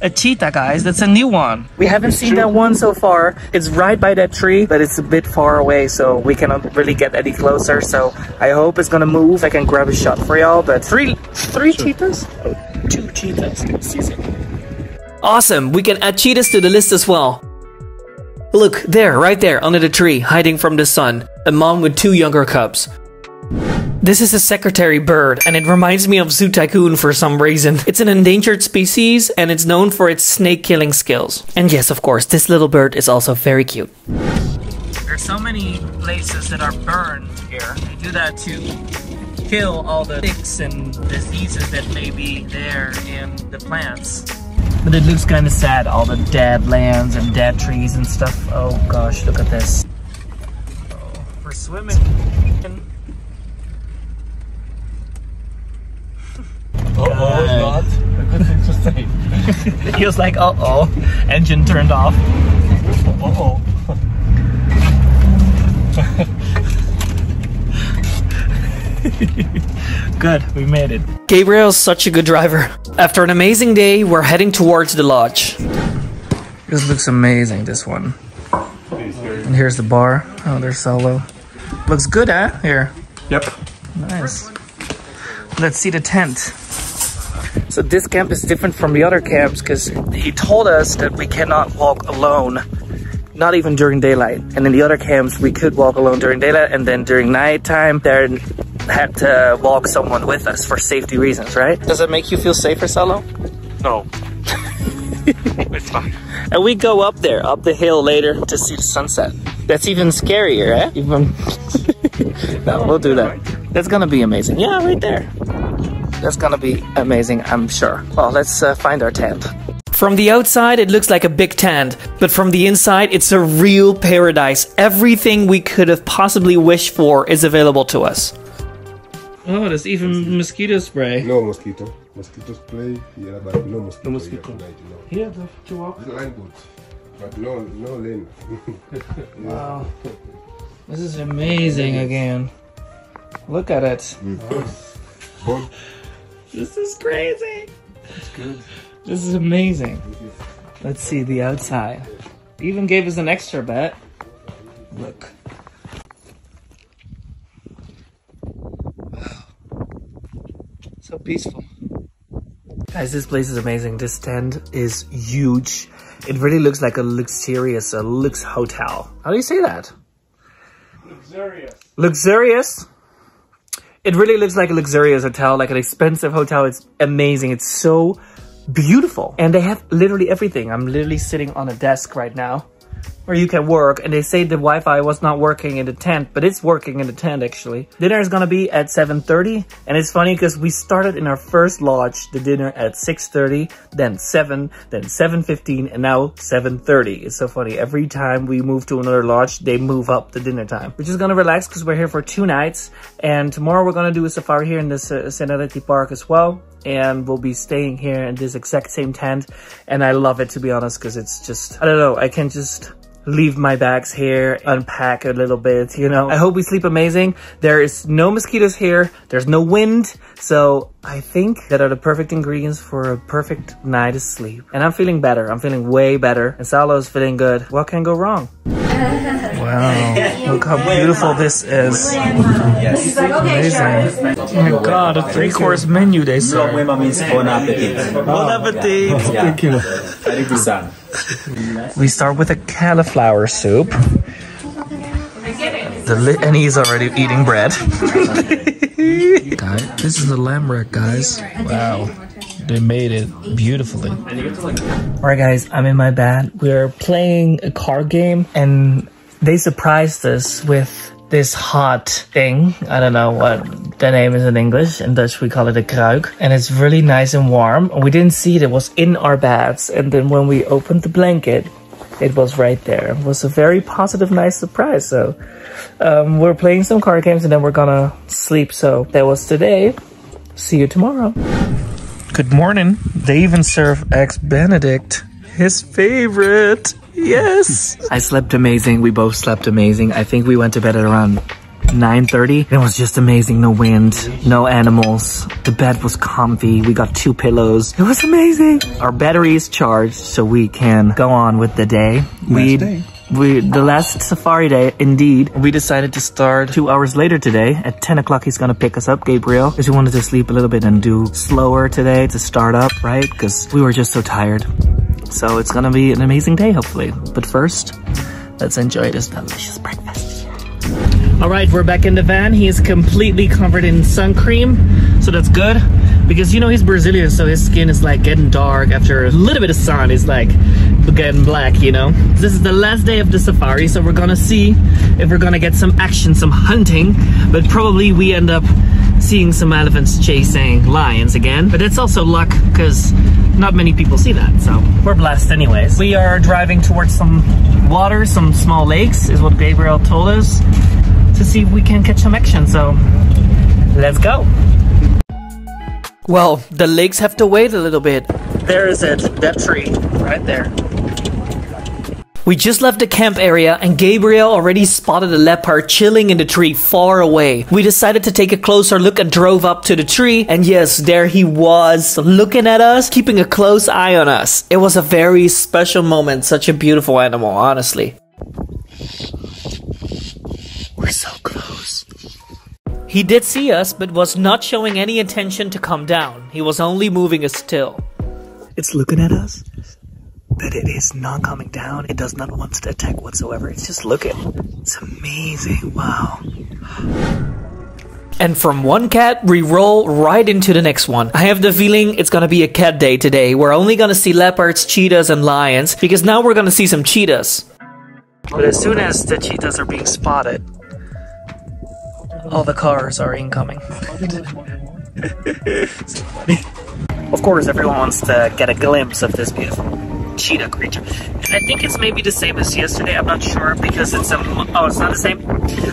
A cheetah, guys, that's a new one. We haven't seen that one so far. It's right by that tree, but it's a bit far away, so we cannot really get any closer. So I hope it's gonna move. I can grab a shot for y'all, but three cheetahs? Oh, 2 cheetahs this season. Awesome, we can add cheetahs to the list as well. Look, there, right there, under the tree, hiding from the sun. A mom with 2 younger cubs. This is a secretary bird, and it reminds me of Zoo Tycoon for some reason. It's an endangered species, and it's known for its snake-killing skills. And yes, of course, this little bird is also very cute. There's so many places that are burned here. They do that to kill all the ticks and diseases that may be there in the plants. But it looks kind of sad, all the dead lands and dead trees and stuff. Oh gosh, look at this. Oh, we're swimming. Uh-oh, a good thing to say. He was like, uh-oh, engine turned off. Uh-oh. Good, we made it. Gabriel is such a good driver. After an amazing day, we're heading towards the lodge. This looks amazing, this one. And here's the bar. Oh, there's Salo. Looks good, huh? Here. Yep. Nice. Let's see the tent. So this camp is different from the other camps because he told us that we cannot walk alone, not even during daylight. And in the other camps, we could walk alone during daylight, and then during nighttime, there had to walk someone with us for safety reasons, right? Does it make you feel safer, Salo? No. It's fine. And we go up there, up the hill later to see the sunset. That's even scarier, eh? Even... No, we'll do that. That's gonna be amazing. Yeah, right there. That's gonna be amazing, I'm sure. Well, let's find our tent. From the outside, it looks like a big tent, but from the inside, it's a real paradise. Everything we could have possibly wished for is available to us. Oh, there's even mosquito spray. No mosquito. Mosquito spray, yeah, but no mosquito. No mosquito. Here, the chihuahua. Line good, but no lane. Wow. This is amazing again. Look at it. Oh. This is crazy. That's good. This is amazing. Let's see the outside. Even gave us an extra bed. Look. So peaceful. Guys, this place is amazing. This tent is huge. It really looks like a luxurious, a luxe hotel. How do you say that? Luxurious. Luxurious? It really looks like a luxurious hotel, like an expensive hotel. It's amazing. It's so beautiful. And they have literally everything. I'm literally sitting on a desk right now where you can work. And they say the Wi-Fi was not working in the tent, but it's working in the tent, actually. Dinner is going to be at 7:30. And it's funny because we started in our first lodge, the dinner at 6:30, then 7, then 7:15, and now 7:30. It's so funny. Every time we move to another lodge, they move up the dinner time. We're just going to relax because we're here for 2 nights. And tomorrow we're going to do a safari here in the Serengeti Park as well. And we'll be staying here in this exact same tent. And I love it, to be honest, because it's just, I don't know, I can just leave my bags here, unpack a little bit, you know. I hope we sleep amazing. There is no mosquitoes here. There's no wind. So I think that are the perfect ingredients for a perfect night of sleep. And I'm feeling better. I'm feeling way better. And Salo is feeling good. What can go wrong? Wow, look how beautiful this is. Yes. Amazing. Oh my God, a 3-course menu, they say. Bon appetit. Bon appetit. Thank you. We start with a cauliflower soup. And he's already eating bread. This is the lamb rack, guys. Wow, they made it beautifully. Alright guys, I'm in my bed. We're playing a card game and they surprised us with this hot thing. I don't know what the name is in English. In Dutch we call it a kruik. And it's really nice and warm. We didn't see it, it was in our beds. And then when we opened the blanket, it was right there. It was a very positive, nice surprise. So we're playing some card games and then we're gonna sleep. So that was today. See you tomorrow. Good morning. They even serve eggs Benedict, his favorite. Yes! I slept amazing. We both slept amazing. I think we went to bed at around 9:30. It was just amazing. No wind, no animals. The bed was comfy. We got 2 pillows. It was amazing. Our battery is charged so we can go on with the day. The last safari day, indeed. We decided to start 2 hours later today. At 10 o'clock, he's gonna pick us up, Gabriel, because we wanted to sleep a little bit and do slower today to start up, right? Because we were just so tired. So it's gonna be an amazing day, hopefully. But first, let's enjoy this delicious breakfast. All right, we're back in the van. He is completely covered in sun cream, so that's good. Because you know he's Brazilian, so his skin is like getting dark after a little bit of sun. It's like getting black, you know. This is the last day of the safari, so we're gonna see if we're gonna get some action, some hunting. But probably we end up seeing some elephants chasing lions again. But that's also luck, because not many people see that, so we're blessed anyways. We are driving towards some water, some small lakes, is what Gabriel told us, to see if we can catch some action, so let's go. Well, the lakes have to wait a little bit. There is it, that tree, right there. We just left the camp area and Gabriel already spotted a leopard chilling in the tree far away. We decided to take a closer look and drove up to the tree, and yes, there he was, looking at us, keeping a close eye on us. It was a very special moment, such a beautiful animal, honestly. We're so close. He did see us, but was not showing any intention to come down. He was only moving us still. It's looking at us. But it is not coming down. It does not want to attack whatsoever. It's just looking. It's amazing. Wow. And from one cat, we roll right into the next one. I have the feeling it's gonna be a cat day today. We're only gonna see leopards, cheetahs, and lions, because now we're gonna see some cheetahs. But as soon as the cheetahs are being spotted, all the cars are incoming. Of course, everyone wants to get a glimpse of this beautiful cheetah creature. And I think it's maybe the same as yesterday, I'm not sure, because it's a... Oh, it's not the same?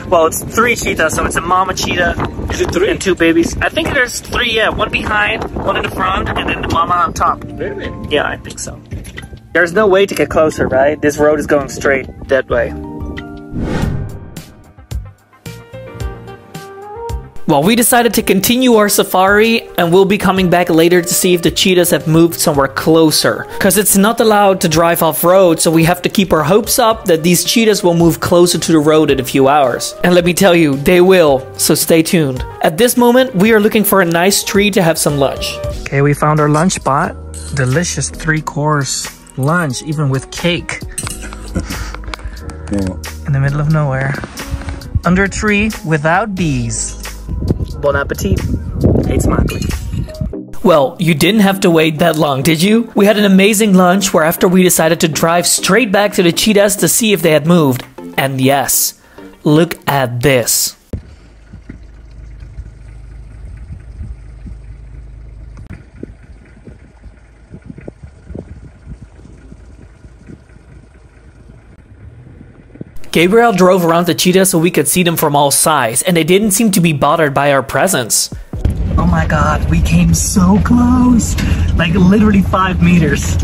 Well, it's 3 cheetahs, so it's a mama cheetah. Is it 3? And 2 babies. I think there's 3, yeah. 1 behind, 1 in the front, and then the mama on top. Really? Yeah, I think so. There's no way to get closer, right? This road is going straight that way. Well, we decided to continue our safari and we'll be coming back later to see if the cheetahs have moved somewhere closer. Because it's not allowed to drive off-road, so we have to keep our hopes up that these cheetahs will move closer to the road in a few hours. And let me tell you, they will, so stay tuned. At this moment, we are looking for a nice tree to have some lunch. Okay, we found our lunch spot. Delicious 3-course lunch, even with cake. In the middle of nowhere. Under a tree, without bees. Bon appetit. It's Marty. Well, you didn't have to wait that long, did you? We had an amazing lunch where after we decided to drive straight back to the cheetahs to see if they had moved. And yes, look at this. Gabriel drove around the cheetahs so we could see them from all sides, and they didn't seem to be bothered by our presence. Oh my God, we came so close! Like literally 5 meters.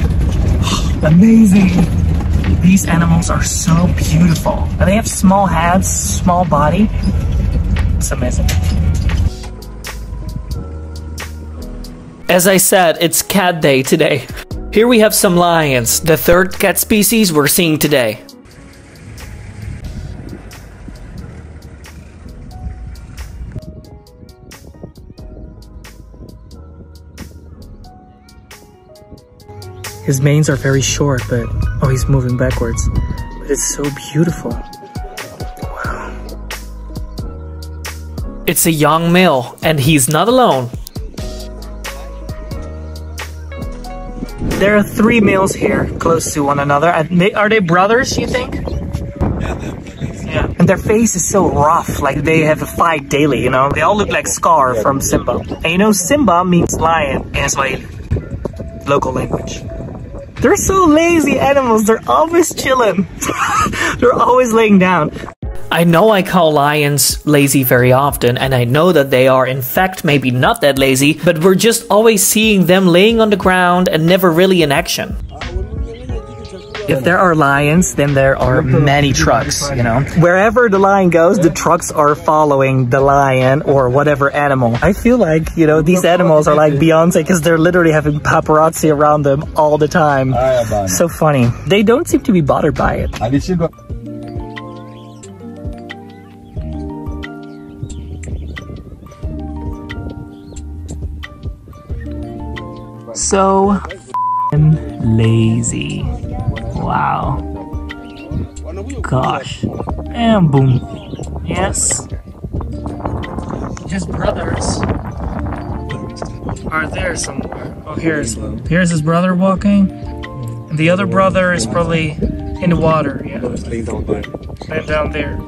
Amazing! These animals are so beautiful. They have small heads, small body. It's amazing. As I said, it's cat day today. Here we have some lions, the third cat species we're seeing today. His manes are very short, but oh, he's moving backwards. But it's so beautiful. Wow. It's a young male, and he's not alone. There are three males here, close to one another. Are they brothers, you think? Yeah. And their face is so rough, like they have a fight daily, you know? They all look like Scar from Simba. And you know, Simba means lion in Swahili, local language. They're so lazy animals, they're always chilling. They're always laying down. I know I call lions lazy very often, and I know that they are in fact maybe not that lazy, but we're just always seeing them laying on the ground and never really in action. If there are lions, then there are many trucks, you know. Wherever the lion goes, the trucks are following the lion or whatever animal. I feel like, you know, these animals are like Beyonce because they're literally having paparazzi around them all the time. So funny. They don't seem to be bothered by it. So lazy. Wow. Gosh. And boom. Yes. His brothers are there somewhere. Oh, here's his brother walking. And the other brother is probably in the water. Yeah. And down there.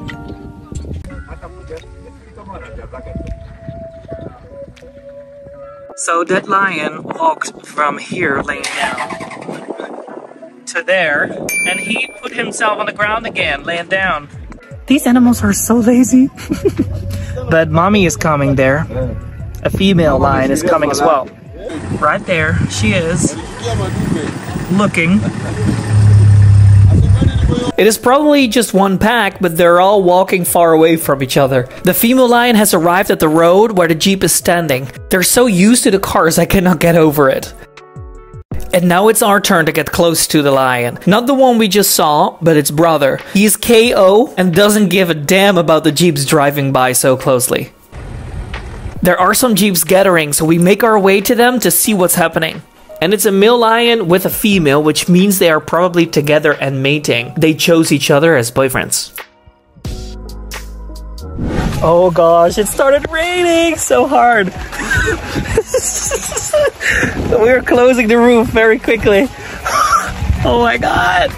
So that lion walked from here laying down to there, and he put himself on the ground again, laying down. These animals are so lazy. But mommy is coming there. A female lion is coming as well. Right there, she is looking. It is probably just one pack, but they're all walking far away from each other. The female lion has arrived at the road where the jeep is standing. They're so used to the cars, I cannot get over it. And now it's our turn to get close to the lion. Not the one we just saw, but its brother. He is KO and doesn't give a damn about the jeeps driving by so closely. There are some jeeps gathering, so we make our way to them to see what's happening. And it's a male lion with a female, which means they are probably together and mating. They chose each other as boyfriends. Oh gosh, it started raining so hard. We're closing the roof very quickly. Oh my god.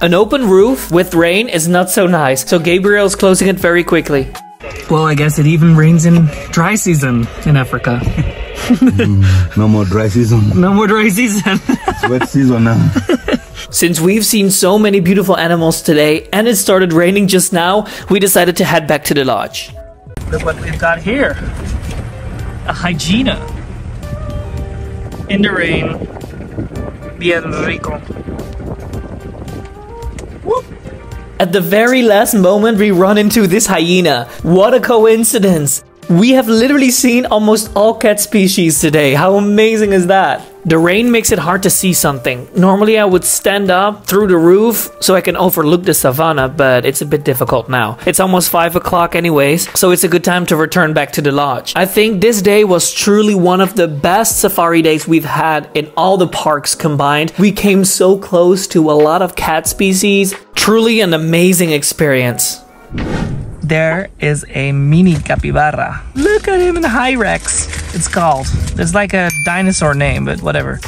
An open roof with rain is not so nice, so Gabriel's closing it very quickly. Well, I guess it even rains in dry season in Africa. No more dry season. No more dry season. It's wet season now. Since we've seen so many beautiful animals today and it started raining just now, we decided to head back to the lodge. Look what we've got here. A hyena. In the rain. Bien rico. At the very last moment, we run into this hyena. What a coincidence! We have literally seen almost all cat species today. How amazing is that? The rain makes it hard to see something. Normally I would stand up through the roof so I can overlook the savannah, but it's a bit difficult now. It's almost 5 o'clock anyways, so it's a good time to return back to the lodge. I think this day was truly one of the best safari days we've had in all the parks combined. We came so close to a lot of cat species. Truly an amazing experience. There is a mini capybara. Look at him in hyrax, it's called. It's like a dinosaur name, but whatever.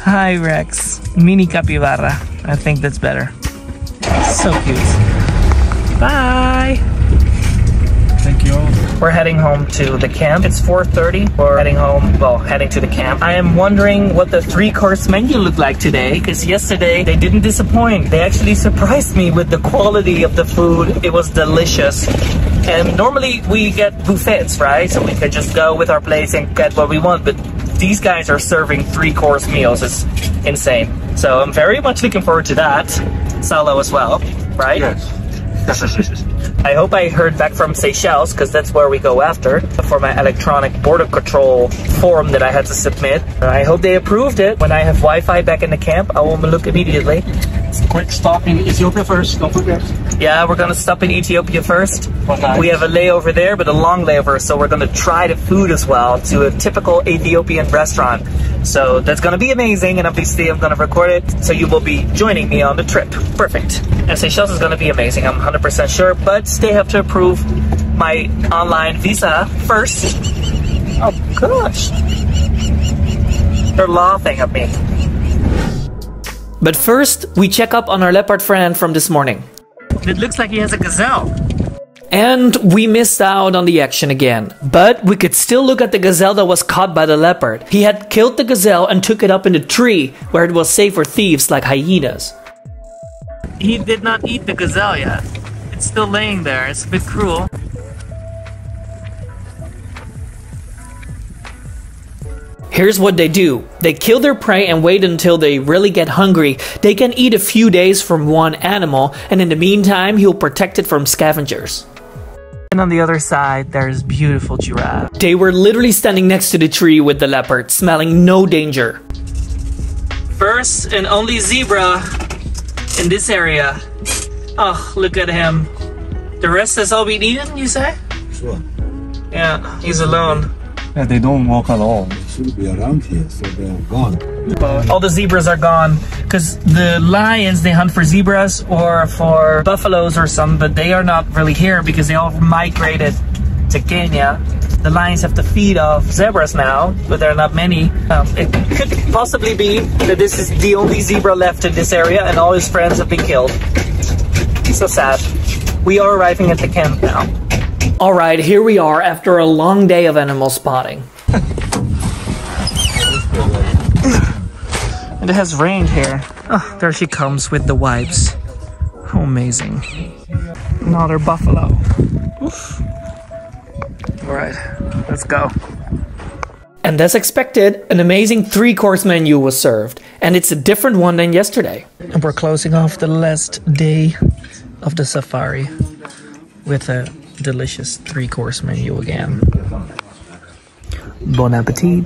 Hyrax, mini capybara. I think that's better. So cute. Bye. Thank you. We're heading home to the camp. It's 4:30. We're heading home, well, heading to the camp. I am wondering what the three-course menu looked like today, because yesterday they didn't disappoint. They actually surprised me with the quality of the food. It was delicious. And normally we get buffets, right? So we can just go with our plates and get what we want, but These guys are serving 3-course meals. It's insane. So I'm very much looking forward to that. Salo as well, right? Yes. I hope I heard back from Seychelles, because that's where we go after for my electronic border control form that I had to submit. I hope they approved it. When I have Wi-Fi back in the camp, I will look immediately. Quick stop in Ethiopia first, don't forget. Yeah, we're gonna stop in Ethiopia first. We have a layover there, but a long layover, so we're gonna try the food as well, to a typical Ethiopian restaurant. So that's gonna be amazing, and obviously I'm gonna record it, so you will be joining me on the trip. Perfect. And Seychelles is gonna be amazing, I'm 100% sure, but they have to approve my online visa first. Oh gosh. They're laughing at me. But first, we check up on our leopard friend from this morning. It looks like he has a gazelle. And we missed out on the action again. But we could still look at the gazelle that was caught by the leopard. He had killed the gazelle and took it up in the tree, where it was safe for thieves like hyenas. He did not eat the gazelle yet. It's still laying there. It's a bit cruel. Here's what they do. They kill their prey and wait until they really get hungry. They can eat a few days from one animal, and in the meantime, he'll protect it from scavengers. And on the other side, there's beautiful giraffe. They were literally standing next to the tree with the leopard, smelling no danger. First and only zebra in this area. Oh, look at him. The rest is all we needed, you say? Sure. Yeah, he's alone. Yeah, they don't walk at all. They should be around here, so they are gone. All the zebras are gone, because the lions, they hunt for zebras or for buffaloes or something, but they are not really here because they all migrated to Kenya. The lions have to feed off zebras now, but there are not many. It could possibly be that this is the only zebra left in this area and all his friends have been killed. So sad. We are arriving at the camp now. Alright, here we are after a long day of animal spotting. It has rained here. Oh, there she comes with the wipes. How amazing. Another buffalo. Oof. Alright, let's go. And as expected, an amazing 3-course menu was served. And it's a different one than yesterday. And we're closing off the last day of the safari with a delicious 3-course menu again. Bon appetit.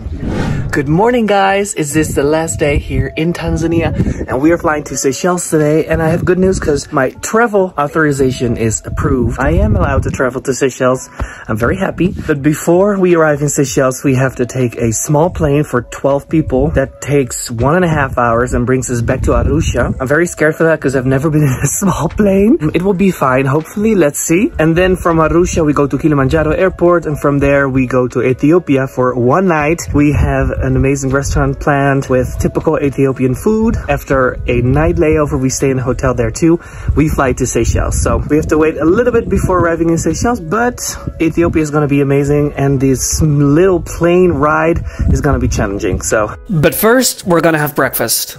Good morning, guys. Is this the last day here in Tanzania? And we are flying to Seychelles today. And I have good news because my travel authorization is approved. I am allowed to travel to Seychelles. I'm very happy. But before we arrive in Seychelles, we have to take a small plane for 12 people. That takes 1.5 hours and brings us back to Arusha. I'm very scared for that because I've never been in a small plane. It will be fine, hopefully. Let's see. And then from Arusha, we go to Kilimanjaro Airport. And from there, we go to Ethiopia for one night. We have an amazing restaurant planned with typical Ethiopian food. After a night layover, we stay in a hotel there too. We fly to Seychelles. So we have to wait a little bit before arriving in Seychelles, but Ethiopia is going to be amazing, and this little plane ride is going to be challenging. So, but first, we're going to have breakfast.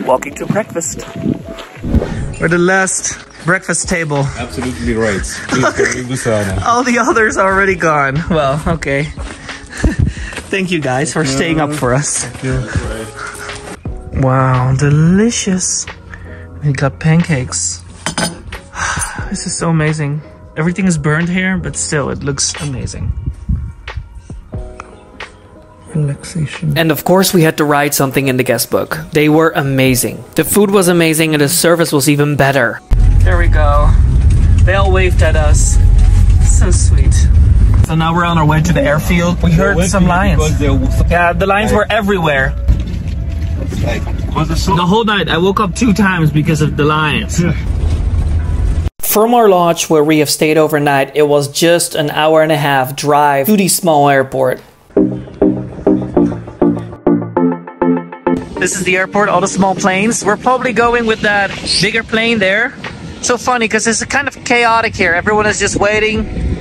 Walking to breakfast. We're the last breakfast table. Absolutely right. All the others are already gone. Well, okay. Thank you guys for staying up for us. Wow, delicious. We got pancakes. This is so amazing. Everything is burned here, but still, it looks amazing. Relaxation. And of course, we had to write something in the guest book. They were amazing. The food was amazing, and the service was even better. There we go. They all waved at us. So sweet. So now we're on our way to the airfield. We heard some lions. Yeah, the lions were everywhere. The whole night, I woke up 2 times because of the lions. From our lodge, where we have stayed overnight, it was just an 1.5 hour drive to the small airport. This is the airport, all the small planes. We're probably going with that bigger plane there. So funny, because it's kind of chaotic here. Everyone is just waiting.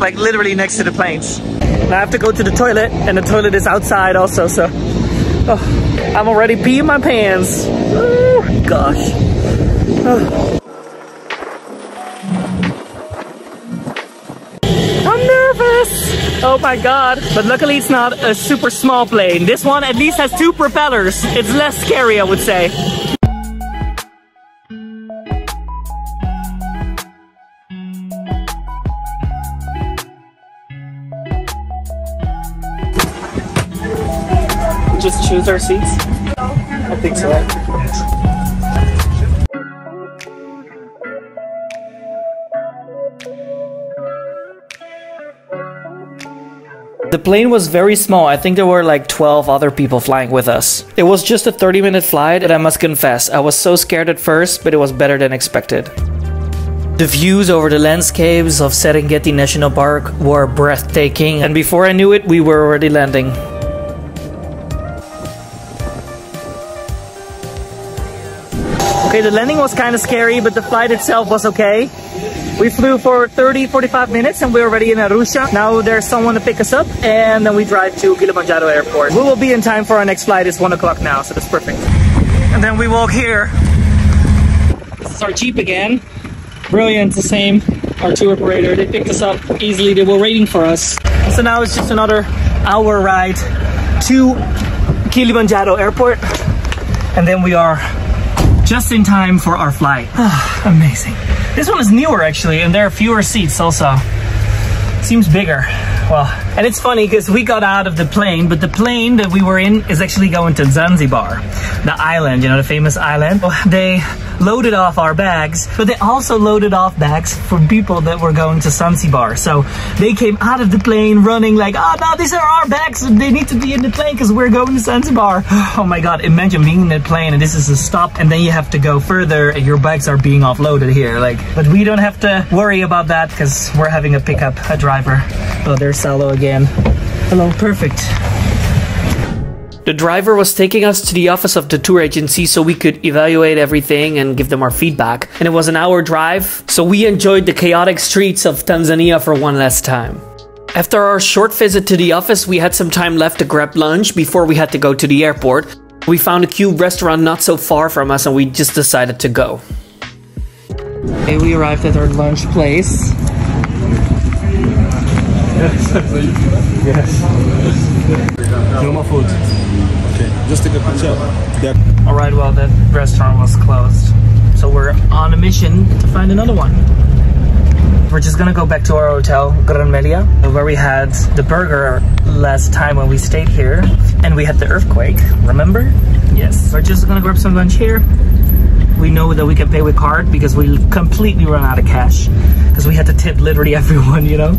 Like literally next to the planes. And I have to go to the toilet, and the toilet is outside also, so I'm already peeing my pants. Ooh, gosh. I'm nervous. Oh my god. But luckily it's not a super small plane. This one at least has two propellers. It's less scary, I would say. Just choose our seats? I think so. The plane was very small. I think there were like 12 other people flying with us. It was just a 30-minute flight, and I must confess, I was so scared at first, but it was better than expected. The views over the landscapes of Serengeti National Park were breathtaking, and before I knew it, we were already landing. Okay, the landing was kind of scary, but the flight itself was okay. We flew for 30-45 minutes and we're already in Arusha. Now there's someone to pick us up and then we drive to Kilimanjaro Airport. We will be in time for our next flight. It's 1 o'clock now, so that's perfect. And then we walk here. This is our Jeep again. Brilliant, the same. Our tour operator, they picked us up easily. They were waiting for us. So now it's just another hour ride to Kilimanjaro Airport. And then we are just in time for our flight. Amazing. This one is newer actually, and there are fewer seats also. Seems bigger. Well, and it's funny because we got out of the plane, but the plane that we were in is actually going to Zanzibar, the island, you know, the famous island. Well, they loaded off our bags, but they also loaded off bags for people that were going to Zanzibar. So they came out of the plane running like, oh no, these are our bags. They need to be in the plane because we're going to Zanzibar. Oh my God, imagine being in a plane and this is a stop and then you have to go further and your bags are being offloaded here. Like, but we don't have to worry about that because we're having a pickup, a driver. Oh, there's Salo again. Hello, perfect. The driver was taking us to the office of the tour agency so we could evaluate everything and give them our feedback. And it was an hour drive, so we enjoyed the chaotic streets of Tanzania for one last time. After our short visit to the office, we had some time left to grab lunch before we had to go to the airport. We found a cute restaurant not so far from us and we just decided to go. Okay, we arrived at our lunch place. Yes. No more food. Okay, just take a picture. Yeah. Alright, well, that restaurant was closed. So we're on a mission to find another one. We're just gonna go back to our hotel, Gran Melia, where we had the burger last time when we stayed here. And we had the earthquake, remember? Yes. We're just gonna grab some lunch here. We know that we can pay with card because we completely run out of cash. Because we had to tip literally everyone, you know?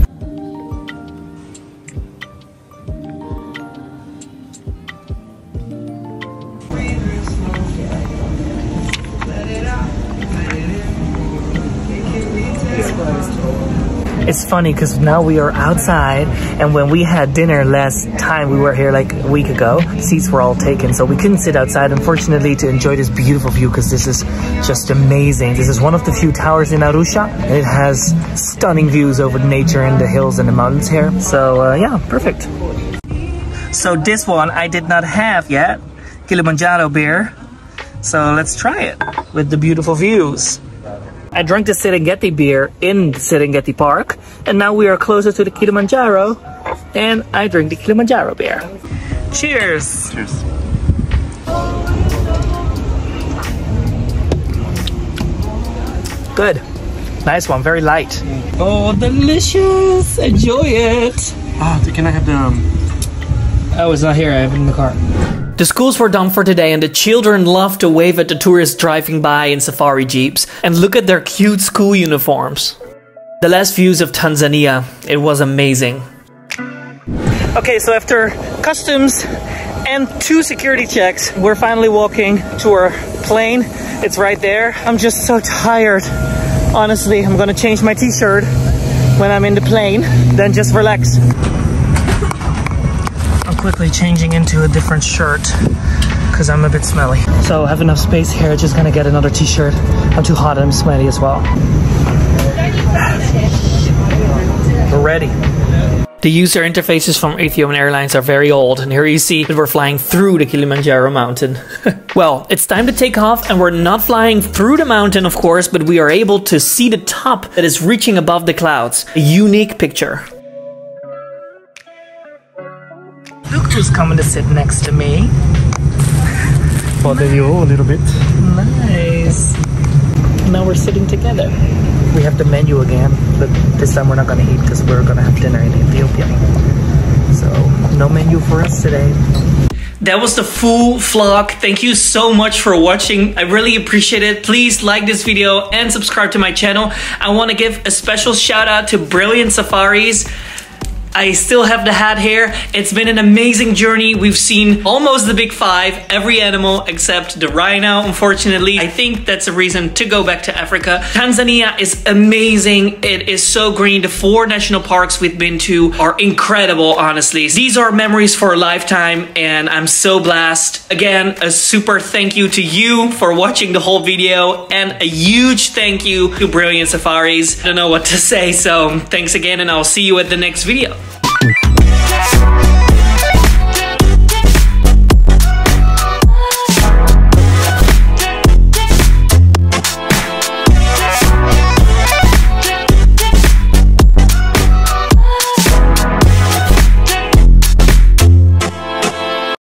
It's funny because now we are outside, and when we had dinner last time we were here like a week ago, seats were all taken, so we couldn't sit outside, unfortunately, to enjoy this beautiful view because this is just amazing. This is one of the few towers in Arusha, and it has stunning views over nature and the hills and the mountains here. So yeah, perfect. So this one I did not have yet, Kilimanjaro beer. So let's try it with the beautiful views. I drank the Serengeti beer in the Serengeti Park, and now we are closer to the Kilimanjaro, and I drink the Kilimanjaro beer. Cheers! Cheers. Good. Nice one, very light. Oh, delicious! Enjoy it! Oh, can I have the... Oh, it's not here, I have it in the car. The schools were done for today and the children loved to wave at the tourists driving by in safari jeeps and look at their cute school uniforms. The last views of Tanzania, it was amazing. Okay, so after customs and 2 security checks, we're finally walking to our plane. It's right there. I'm just so tired. Honestly, I'm gonna change my t-shirt when I'm in the plane, then just relax. Quickly changing into a different shirt because I'm a bit smelly. So I have enough space here, just gonna get another t-shirt. I'm too hot and I'm smelly as well. We're ready. The user interfaces from Ethiopian Airlines are very old, and here you see that we're flying through the Kilimanjaro mountain. Well, it's time to take off, and we're not flying through the mountain of course, but we are able to see the top that is reaching above the clouds. A unique picture. who's coming to sit next to me. Bother you a little bit. Nice. Now we're sitting together. We have the menu again, but this time we're not going to eat because we're going to have dinner in Ethiopia. So, no menu for us today. That was the full vlog. Thank you so much for watching. I really appreciate it. Please like this video and subscribe to my channel. I want to give a special shout out to Brilliant Safaris. I still have the hat here. It's been an amazing journey. We've seen almost the big five, every animal except the rhino, unfortunately. I think that's a reason to go back to Africa. Tanzania is amazing. It is so green. The 4 national parks we've been to are incredible, honestly. These are memories for a lifetime and I'm so blessed. Again, a super thank you to you for watching the whole video and a huge thank you to Brilliant Safaris. I don't know what to say, so thanks again and I'll see you at the next video. Thank you.